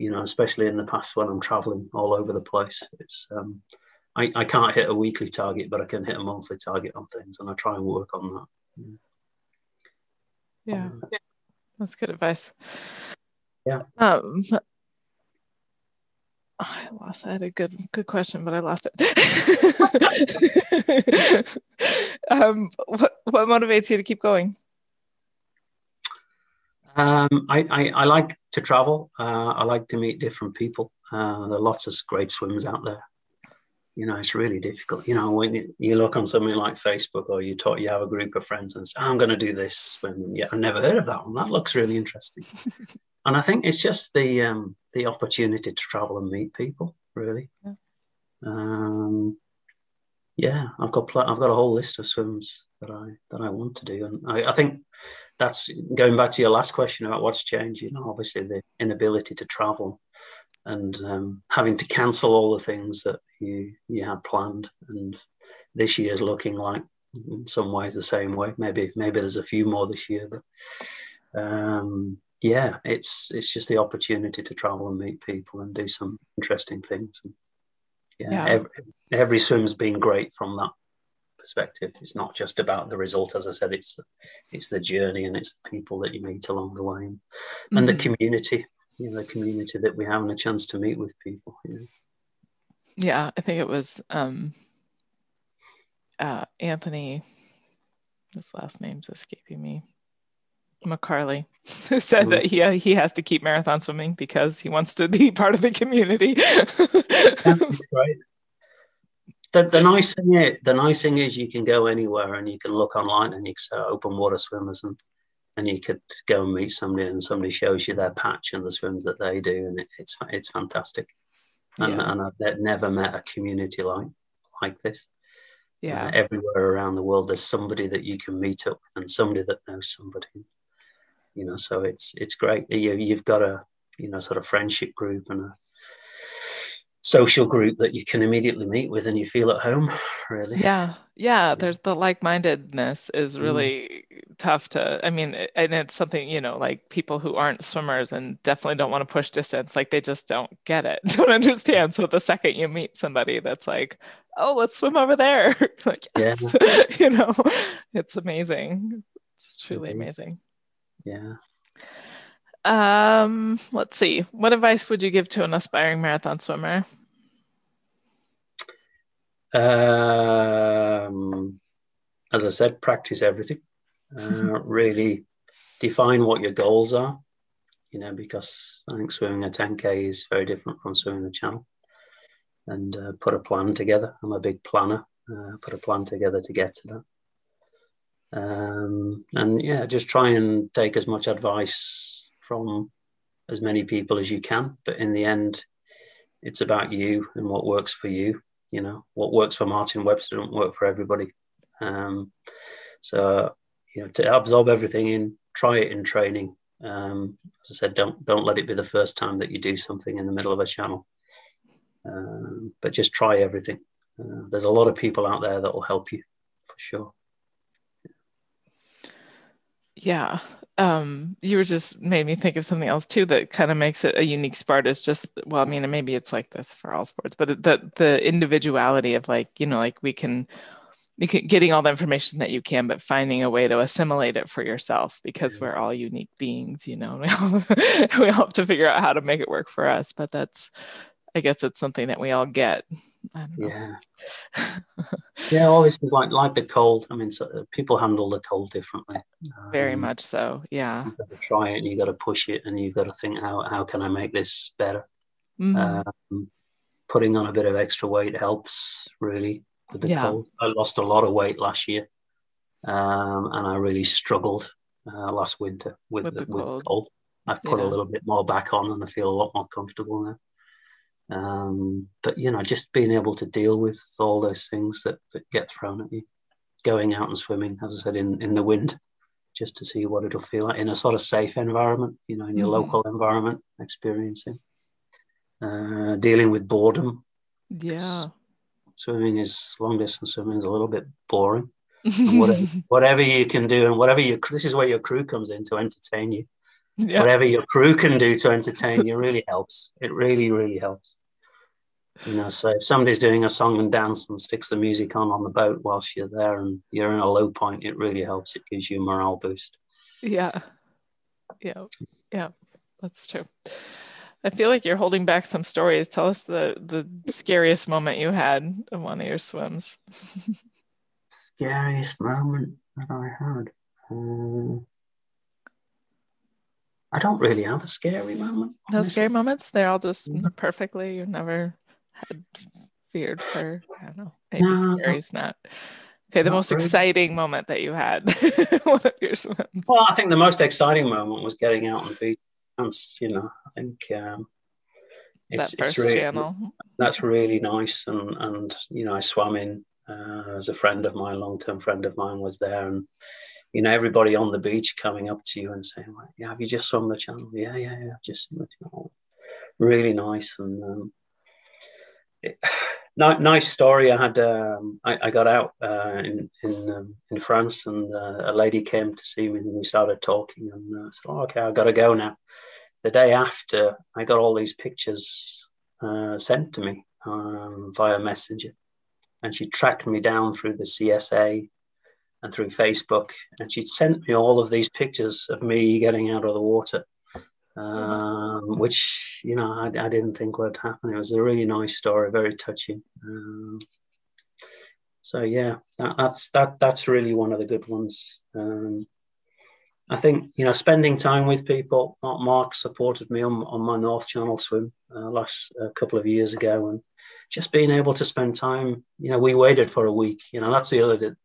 you know, especially in the past when I'm traveling all over the place. It's, um, I, I can't hit a weekly target, but I can hit a monthly target on things, and I try and work on that. Yeah, um, yeah. That's good advice. Yeah. Um, I lost. I had a good good question, but I lost it. um, what what motivates you to keep going? Um, I, I I like to travel. Uh, I like to meet different people. Uh, there are lots of great swims out there. You know, it's really difficult. You know, when you, you look on something like Facebook, or you talk, you have a group of friends, and say, oh, "I'm going to do this swim." And, yeah, I've never heard of that one. That looks really interesting. And I think it's just the um, the opportunity to travel and meet people, really. Yeah, um, yeah I've got pl I've got a whole list of swims that I that I want to do, and I, I think that's going back to your last question about what's changed. You know, obviously the inability to travel and um, having to cancel all the things that you you had planned, and this year's looking like in some ways the same way. Maybe maybe there's a few more this year, but. Um, Yeah, it's it's just the opportunity to travel and meet people and do some interesting things. And yeah, yeah. Every, every swim's been great from that perspective. It's not just about the result, as I said. It's it's the journey, and it's the people that you meet along the way, and, mm-hmm. and the community. You know, the community that we're having a chance to meet with people. You know? Yeah, I think it was um, uh, Anthony. His last name's escaping me. McCarley, who said that he, he has to keep marathon swimming because he wants to be part of the community. That's great. The, the nice thing is, the nice thing is you can go anywhere and you can look online and you can uh, open water swimmers and, and you could go and meet somebody and somebody shows you their patch and the swims that they do, and it, it's it's fantastic. And, yeah. and I've never met a community like like this. Yeah, uh, everywhere around the world, there's somebody that you can meet up with and somebody that knows somebody. You know, so it's it's great. You you've got a you know sort of friendship group and a social group that you can immediately meet with and you feel at home, really. Yeah. Yeah. There's the like-mindedness is really mm. tough to, I mean, and it's something, you know, like people who aren't swimmers and definitely don't want to push distance. Like they just don't get it, don't understand. So the second you meet somebody that's like, oh, let's swim over there. Like, yes. Yeah. You know, it's amazing. It's truly mm-hmm. amazing. Yeah. Um, let's see. What advice would you give to an aspiring marathon swimmer? Um, as I said, practice everything. Uh, really define what your goals are, you know, because I think swimming a ten K is very different from swimming the channel. And uh, put a plan together. I'm a big planner. Uh, put a plan together to get to that. Um, and yeah, just try and take as much advice from as many people as you can, but in the end it's about you and what works for you. You know, what works for Martyn Webster doesn't work for everybody. Um, so you know, to absorb everything in, try it in training. Um, as I said, don't don't let it be the first time that you do something in the middle of a channel, um, but just try everything. Uh, there's a lot of people out there that will help you for sure. Yeah. Um, you were just made me think of something else too that kind of makes it a unique sport is just, well, I mean, maybe it's like this for all sports, but the the individuality of like, you know, like we can, we can getting all the information that you can, but finding a way to assimilate it for yourself, because yeah. we're all unique beings, you know, and we all, we all have to figure out how to make it work for us. But that's, I guess it's something that we all get. I don't know. Yeah. Yeah, all this is like like the cold. I mean, so people handle the cold differently. Um, Very much so. Yeah. You've got to try it and you've got to push it and you've got to think, how how can I make this better? Mm-hmm. Um, putting on a bit of extra weight helps really with the yeah. cold. I lost a lot of weight last year. Um, and I really struggled uh, last winter with, with, the, the, cold. with the cold. I've put yeah. a little bit more back on and I feel a lot more comfortable now. Um, but you know, just being able to deal with all those things that, that get thrown at you, going out and swimming, as I said, in, in the wind, just to see what it'll feel like in a sort of safe environment, you know, in your mm-hmm. local environment, experiencing, uh, dealing with boredom. Yeah. Swimming is long distance swimming is a little bit boring. whatever, whatever you can do and whatever you, this is where your crew comes in to entertain you. Yeah. Whatever your crew can do to entertain you really helps. It really, really helps. You know, so if somebody's doing a song and dance and sticks the music on on the boat whilst you're there and you're in a low point, it really helps. It gives you a morale boost. Yeah. Yeah. Yeah. That's true. I feel like you're holding back some stories. Tell us the, the scariest moment you had in one of your swims. Scariest moment that I had. Um... I don't really have a scary moment. No scary moments? They're all just perfectly, you've never had feared for, I don't know, maybe no, scary's not. Okay, the not most really. exciting moment that you had. One of your swims. Well, I think the most exciting moment was getting out on the beach. You know, I think um, it's, that first it's really, channel. That's really nice. And, and you know, I swam in uh, as a friend of mine, long-term friend of mine was there, and you know, everybody on the beach coming up to you and saying, like, yeah, have you just swum the channel? Yeah, yeah, yeah, I've just swum the channel. Really nice. And um, it, nice story. I had, um, I, I got out uh, in in, um, in France and uh, a lady came to see me and we started talking. And uh, I said, oh, okay, I've got to go now. The day after, I got all these pictures uh, sent to me um, via Messenger. And she tracked me down through the C S A and through Facebook, and she'd sent me all of these pictures of me getting out of the water, um, which, you know, I, I didn't think would happen. It was a really nice story, very touching. Um, so yeah, that, that's that that's really one of the good ones. Um, I think, you know, spending time with people. Mark supported me on, on my North Channel swim uh, last uh, couple of years ago, and just being able to spend time. You know, we waited for a week. You know, that's the other thing.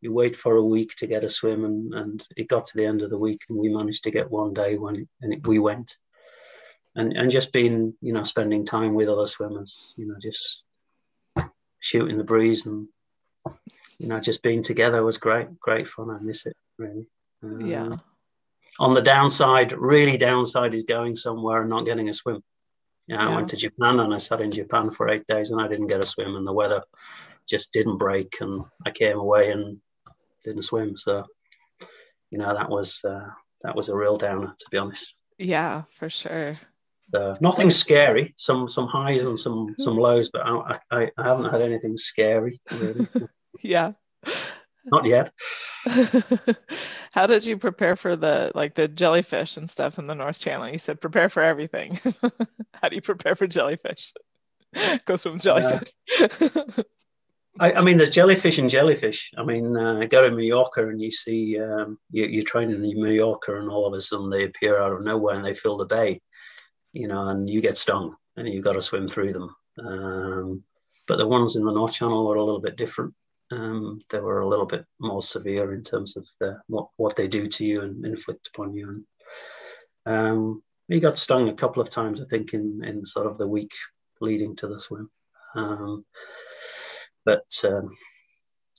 You wait for a week to get a swim, and, and it got to the end of the week, and we managed to get one day when and it, we went. And and just being, you know, spending time with other swimmers, you know, just shooting the breeze and, you know, just being together was great, great fun. I miss it, really. Um, yeah. On the downside, really downside is going somewhere and not getting a swim. You know, yeah. I went to Japan and I sat in Japan for eight days and I didn't get a swim, and the weather just didn't break, and I came away and didn't swim. So, you know, that was uh, that was a real downer, to be honest. Yeah, for sure. Uh, nothing scary. Some some highs and some some lows, but I I, I haven't had anything scary, really. Yeah, not yet. How did you prepare for the like the jellyfish and stuff in the North Channel? You said prepare for everything. How do you prepare for jellyfish? Go swim jellyfish. Uh, I, I mean, there's jellyfish and jellyfish. I mean, uh, I go to Mallorca and you see um, you, you're training in Mallorca, and all of a sudden they appear out of nowhere and they fill the bay. You know, and you get stung and you've got to swim through them. Um, but the ones in the North Channel were a little bit different. Um, they were a little bit more severe in terms of the, what, what they do to you and inflict upon you. And um, we got stung a couple of times, I think, in, in sort of the week leading to the swim. Um, but um,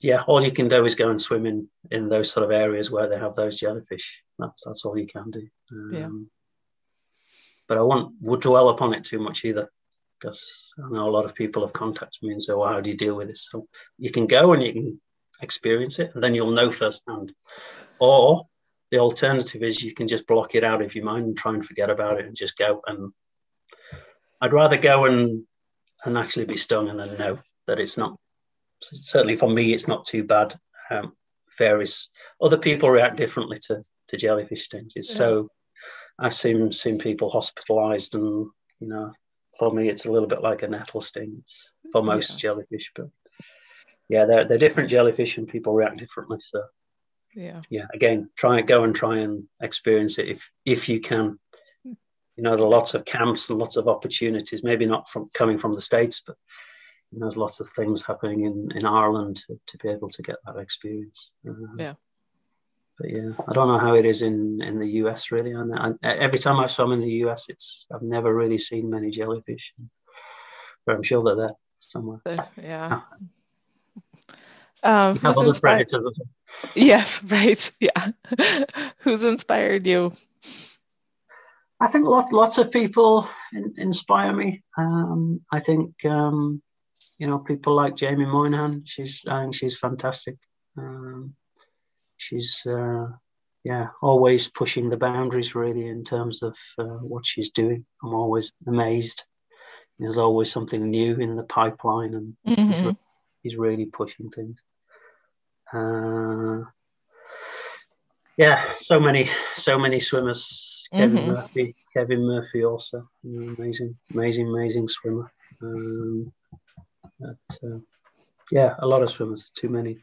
yeah, all you can do is go and swim in, in those sort of areas where they have those jellyfish. That's, that's all you can do. Um, yeah. But I won't dwell upon it too much either, because I know a lot of people have contacted me and say, well, how do you deal with this? So you can go and you can experience it, and then you'll know firsthand. Or the alternative is you can just block it out of your mind and try and forget about it and just go. And I'd rather go and, and actually be stung and then know that it's not, certainly for me, it's not too bad. Um, various other people react differently to, to jellyfish stings. It's yeah. so... I've seen seen people hospitalised, and you know, for me, it's a little bit like a nettle sting for most yeah. jellyfish. But yeah, they're they're different jellyfish, and people react differently. So yeah, yeah. Again, try go and try and experience it if if you can. You know, there are lots of camps and lots of opportunities. Maybe not from coming from the States, but you know, there's lots of things happening in in Ireland to, to be able to get that experience. Uh, yeah. But yeah, I don't know how it is in, in the U S, really. And I, every time I've swum in the U S, it's I've never really seen many jellyfish. But I'm sure they're there somewhere. They're, yeah. Um, have other predators. Yes, right. Yeah. Who's inspired you? I think lot, lots of people in, inspire me. Um, I think, um, you know, people like Jamie Moynihan. She's, I think she's fantastic. Um, She's, uh, yeah, always pushing the boundaries, really, in terms of uh, what she's doing. I'm always amazed. There's always something new in the pipeline, and mm-hmm. he's, re- he's really pushing things. Uh, yeah, so many, so many swimmers. Mm-hmm. Kevin Murphy, Kevin Murphy also, amazing, amazing, amazing swimmer. Um, but, uh, yeah, a lot of swimmers, too many.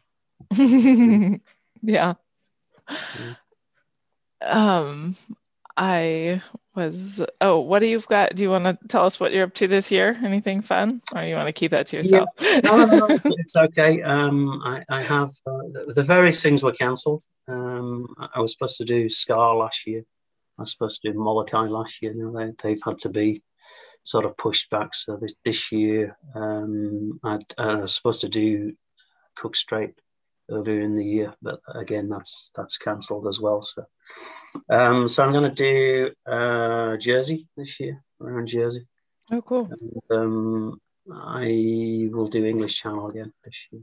Yeah. Um, I was, oh, what do you've got? Do you want to tell us what you're up to this year? Anything fun? Or you want to keep that to yourself? Yeah. No, no, no, it's, it's okay. Um, I, I have, uh, the various things were cancelled. Um, I was supposed to do SCAR last year. I was supposed to do Molokai last year. Now they, they've had to be sort of pushed back. So this, this year, um, I uh, was supposed to do Cook Strait earlier in the year, but again, that's that's cancelled as well. So, um, so I'm going to do uh, Jersey this year, around Jersey. Oh, cool! And, um, I will do English Channel again this year.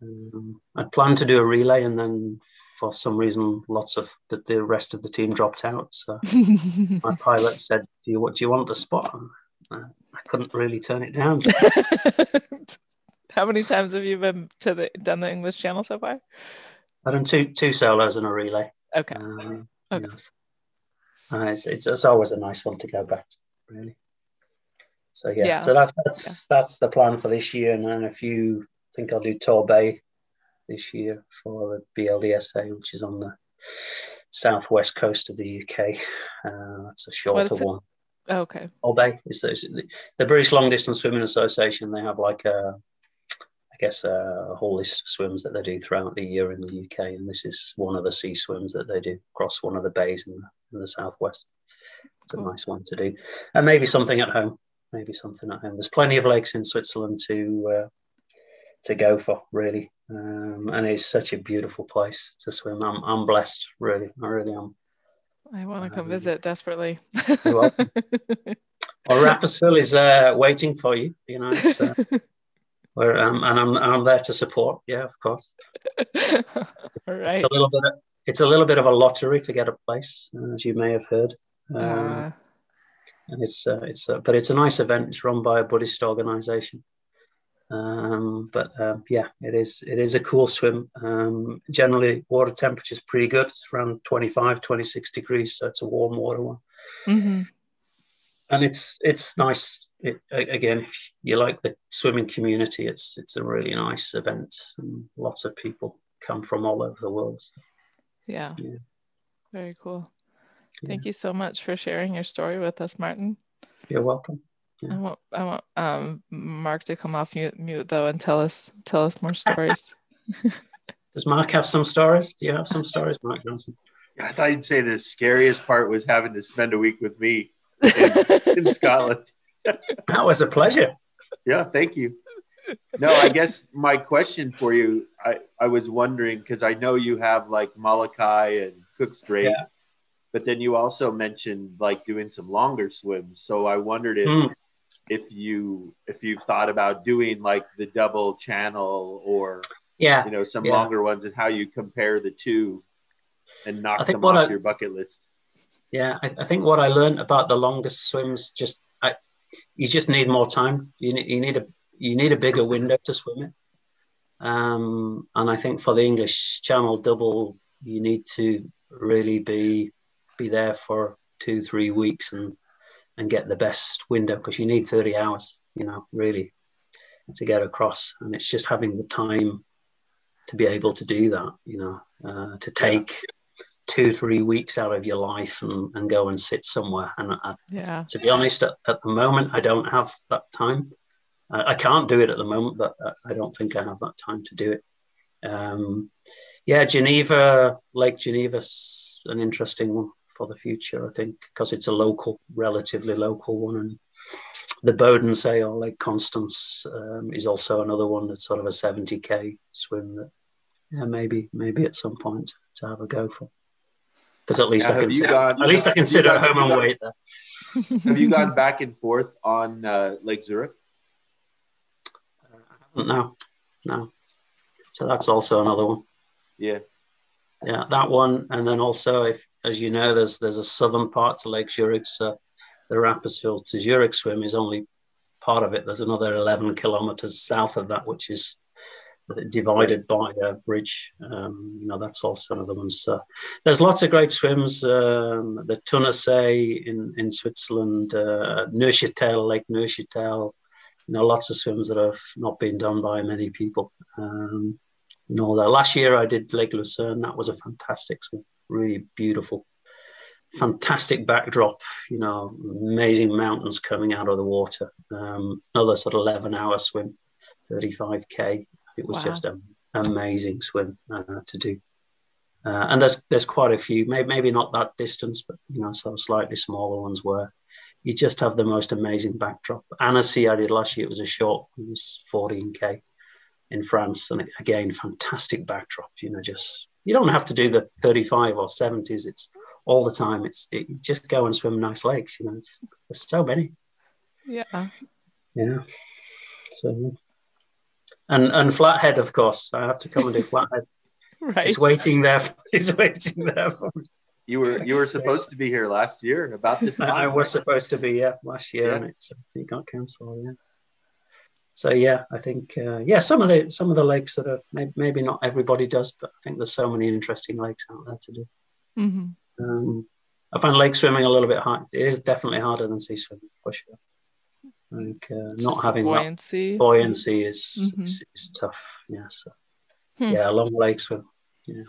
Um, I planned to do a relay, and then for some reason, lots of the, the rest of the team dropped out. So my pilot said, "Do you what? Do you want the spot?" I, I couldn't really turn it down. How many times have you been to the done the English Channel so far? I've done two two solos and a relay. Okay. Um, okay. You know, it's, it's it's always a nice one to go back to, really. So yeah, yeah. so that, that's yeah. that's the plan for this year, and then a few. I think I'll do Tor Bay this year for the B L D S A, which is on the southwest coast of the U K. Uh, that's a shorter well, a, one. Okay. Tor Bay is the, the British Long Distance Swimming Association. They have like a, I guess, a whole list of swims that they do throughout the year in the U K, and this is one of the sea swims that they do across one of the bays in the, in the southwest. It's cool. A nice one to do, and maybe something at home. Maybe something at home. There's plenty of lakes in Switzerland to uh, to go for, really. Um, and it's such a beautiful place to swim. I'm, I'm blessed, really. I really am. I want to come um, visit desperately. You're welcome. Well, Rapperswil is uh, waiting for you. You know, it's, uh, where um, and I'm I'm there to support. Yeah, of course. All right. It's a little bit. Of, it's a little bit of a lottery to get a place, as you may have heard. Um, uh. And it's uh, it's uh, but it's a nice event. It's run by a Buddhist organisation. Um, but uh, yeah, it is it is a cool swim. Um, generally, water temperature is pretty good. It's around twenty-five, twenty-six degrees, so it's a warm water one. Mm-hmm. And it's it's nice. It, again, if you like the swimming community, it's it's a really nice event. And lots of people come from all over the world. So, yeah. yeah, very cool. Yeah. Thank you so much for sharing your story with us, Martyn. You're welcome. Yeah. I want I want um, Mark to come off mute, mute though and tell us tell us more stories. Does Mark have some stories? Do you have some stories, Mark Johnson? I thought you'd say the scariest part was having to spend a week with me in, in Scotland. That was a pleasure. Yeah, thank you. No, I guess my question for you, I, I was wondering, because I know you have like Molokai and Cook Strait. Yeah. But then you also mentioned like doing some longer swims. So I wondered if mm. if you if you've thought about doing like the double channel or yeah, you know, some yeah. longer ones, and how you compare the two and knock them off I, your bucket list. Yeah, I, I think what I learned about the longest swims, just I, you just need more time. You need you need a you need a bigger window to swim it. Um, and I think for the English Channel double, you need to really be be there for two, three weeks and and get the best window, because you need thirty hours, you know, really, to get across. And it's just having the time to be able to do that, you know, uh, to take yeah. two, three weeks out of your life and, and go and sit somewhere. And I, yeah. to be honest, at, at the moment, I don't have that time. I, I can't do it at the moment, but I don't think I have that time to do it. Um, yeah, Geneva, Lake Geneva's an interesting one for the future, I think, because it's a local, relatively local one. And the BLDSA or Lake Constance um, is also another one that's sort of a seventy K swim that yeah, maybe maybe at some point to have a go for. Because at least now, I can sit, gone, at least I can sit at home and wait there. Have you gone back and forth on uh, Lake Zurich? Uh, I haven't, no, no. So that's also another one. Yeah. Yeah, that one, and then also, if as you know, there's there's a southern part to Lake Zurich, so the Rapperswil to Zurich swim is only part of it. There's another eleven kilometers south of that, which is divided by a bridge. Um, you know, that's also another one. So there's lots of great swims. Um, the Tunisee in in Switzerland, uh, Neuchatel, Lake Neuchatel. You know, lots of swims that have not been done by many people. Um, No, last year I did Lake Lucerne. That was a fantastic swim, really beautiful, fantastic backdrop. You know, amazing mountains coming out of the water. Um, another sort of eleven-hour swim, thirty-five K. It was wow. just an amazing swim uh, to do. Uh, and there's there's quite a few, maybe, maybe not that distance, but you know, sort of slightly smaller ones where you just have the most amazing backdrop. Annecy I did last year. It was a short. It was fourteen K. In France, and again, fantastic backdrop. You know, just you don't have to do the thirty-five or seventies. It's all the time. It's it, just go and swim nice lakes. You know, it's, there's so many. Yeah, yeah. So, and and Flathead, of course. I have to come and do Flathead. Right, it's waiting there. For, it's waiting there. For you were you were supposed to be here last year about this time. I was supposed to be yeah last year, yeah. and it's it got cancelled. Yeah. So yeah, I think uh, yeah, some of the some of the lakes that are may maybe not everybody does, but I think there's so many interesting lakes out there to do. Mm-hmm. um, I find lake swimming a little bit hard. It is definitely harder than sea swimming for sure. Like uh, not having buoyancy, that buoyancy is, mm-hmm. is is tough. Yeah, so hmm. yeah, a long lake swim. Yeah.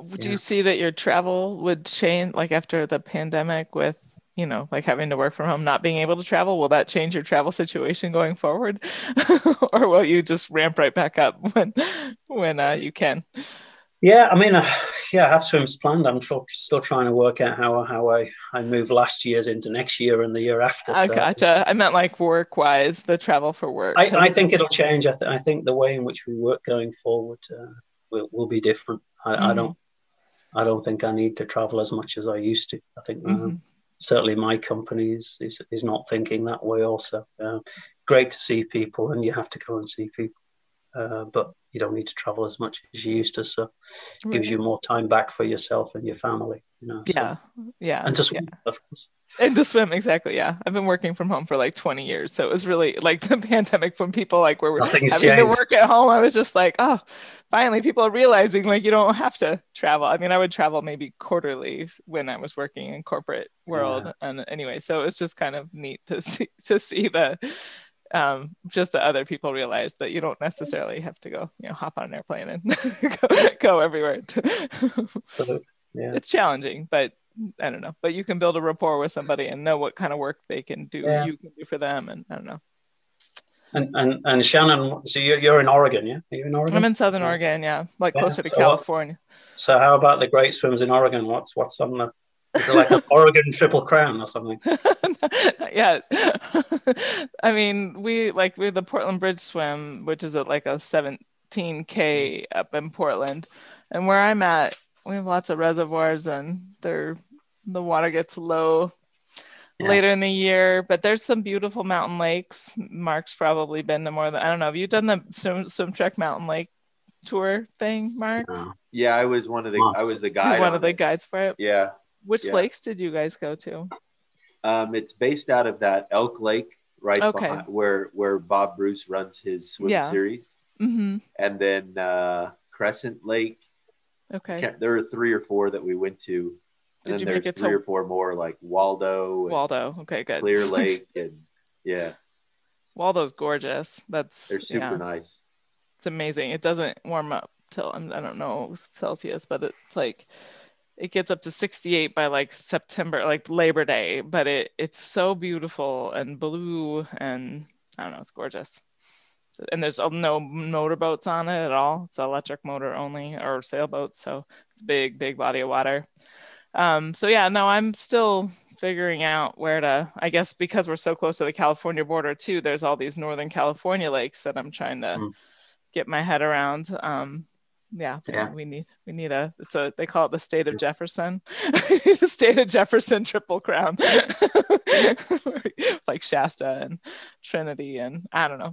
Would yeah. you see that your travel would change, like after the pandemic with, you know, like having to work from home, not being able to travel? Will that change your travel situation going forward? Or will you just ramp right back up when when uh, you can? Yeah, I mean, uh, yeah, I have swims planned. I'm still, still trying to work out how how I, I move last year's into next year and the year after. So I gotcha. I meant like work-wise, the travel for work. I, I think it'll change. I, th I think the way in which we work going forward uh, will, will be different. I, mm-hmm. I don't I don't think I need to travel as much as I used to. I think um, mm-hmm. certainly my company is, is, is not thinking that way also. Uh, great to see people, and you have to go and see people. Uh, but you don't need to travel as much as you used to, so it gives you more time back for yourself and your family. You know, yeah, so. yeah, and to swim, yeah. of course. And to swim, exactly. Yeah, I've been working from home for like twenty years, so it was really like the pandemic when people like were Nothing's having changed. to work at home. I was just like, oh, finally, people are realizing like you don't have to travel. I mean, I would travel maybe quarterly when I was working in corporate world, yeah. and anyway, so it was just kind of neat to see to see the. Um, just that other people realize that you don't necessarily have to go, you know, hop on an airplane and go, go everywhere. yeah. It's challenging, but I don't know. But you can build a rapport with somebody and know what kind of work they can do, yeah. you can do for them, and I don't know. And and, and Shannon, so you're, you're in Oregon, yeah? Are you in Oregon? I'm in Southern Oregon, yeah, like yeah, closer to so California. What, so how about the great swims in Oregon? What's what's on the Is it like an Oregon Triple Crown or something? yeah. I mean, we like we had the Portland Bridge Swim, which is at like a seventeen K up in Portland. And where I'm at, we have lots of reservoirs and they're, the water gets low yeah. later in the year. But there's some beautiful mountain lakes. Mark's probably been to more than, I don't know. Have you done the swim, Swimtrek Mountain Lake tour thing, Mark? Yeah, I was one of the, oh. I was the guide. One of the it. guides for it? Yeah. Which yeah. lakes did you guys go to? Um, it's based out of that Elk Lake, right okay. behind where where Bob Bruce runs his swim yeah. series, mm-hmm. and then uh, Crescent Lake. Okay, there were three or four that we went to, and did then you there's three or four more like Waldo. Waldo, okay, good. Clear Lake, and yeah, Waldo's gorgeous. That's they're super yeah. nice. It's amazing. It doesn't warm up till I don't know Celsius, but it's like. It gets up to sixty-eight by like September, like Labor Day, but it it's so beautiful and blue and I don't know, it's gorgeous. And there's no motorboats on it at all. It's electric motor only or sailboats. So it's a big, big body of water. Um, so yeah, no, I'm still figuring out where to, I guess, because we're so close to the California border too, there's all these Northern California lakes that I'm trying to mm. get my head around. Um, Yeah, yeah, we need we need a it's a they call it the state of Jefferson, the state of Jefferson Triple Crown, like Shasta and Trinity and I don't know.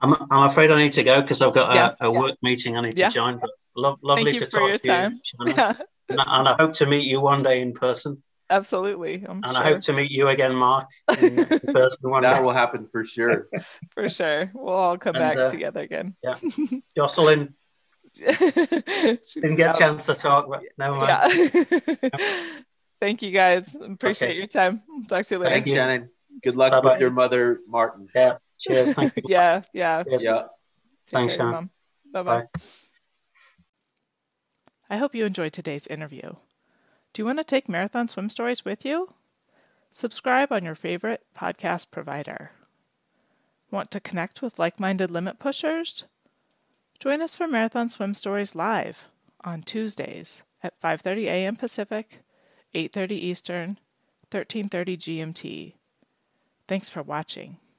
I'm I'm afraid I need to go because I've got yeah, a, a yeah. work meeting I need yeah. to join. But lo lovely Thank you to for talk your to time. you, yeah. and, I, and I hope to meet you one day in person. Absolutely, I'm and sure. I hope to meet you again, Mark. In, in person one that day. will happen for sure. For sure, we'll all come and, back uh, together again. Yeah, Jocelyn. Didn't get a chance to talk, but never mind. Yeah. Thank you guys. Appreciate okay. your time. Talk to you later. Thank you, Shannon. Good luck Bye -bye. with your mother, Martyn. Yeah. Cheers. yeah. Yeah. Cheers. Yeah. Take Thanks, care, Shannon. Bye, Bye bye. I hope you enjoyed today's interview. Do you want to take Marathon Swim Stories with you? Subscribe on your favorite podcast provider. Want to connect with like-minded limit pushers? Join us for Marathon Swim Stories Live on Tuesdays at five thirty A M Pacific, eight thirty Eastern, thirteen thirty G M T. Thanks for watching.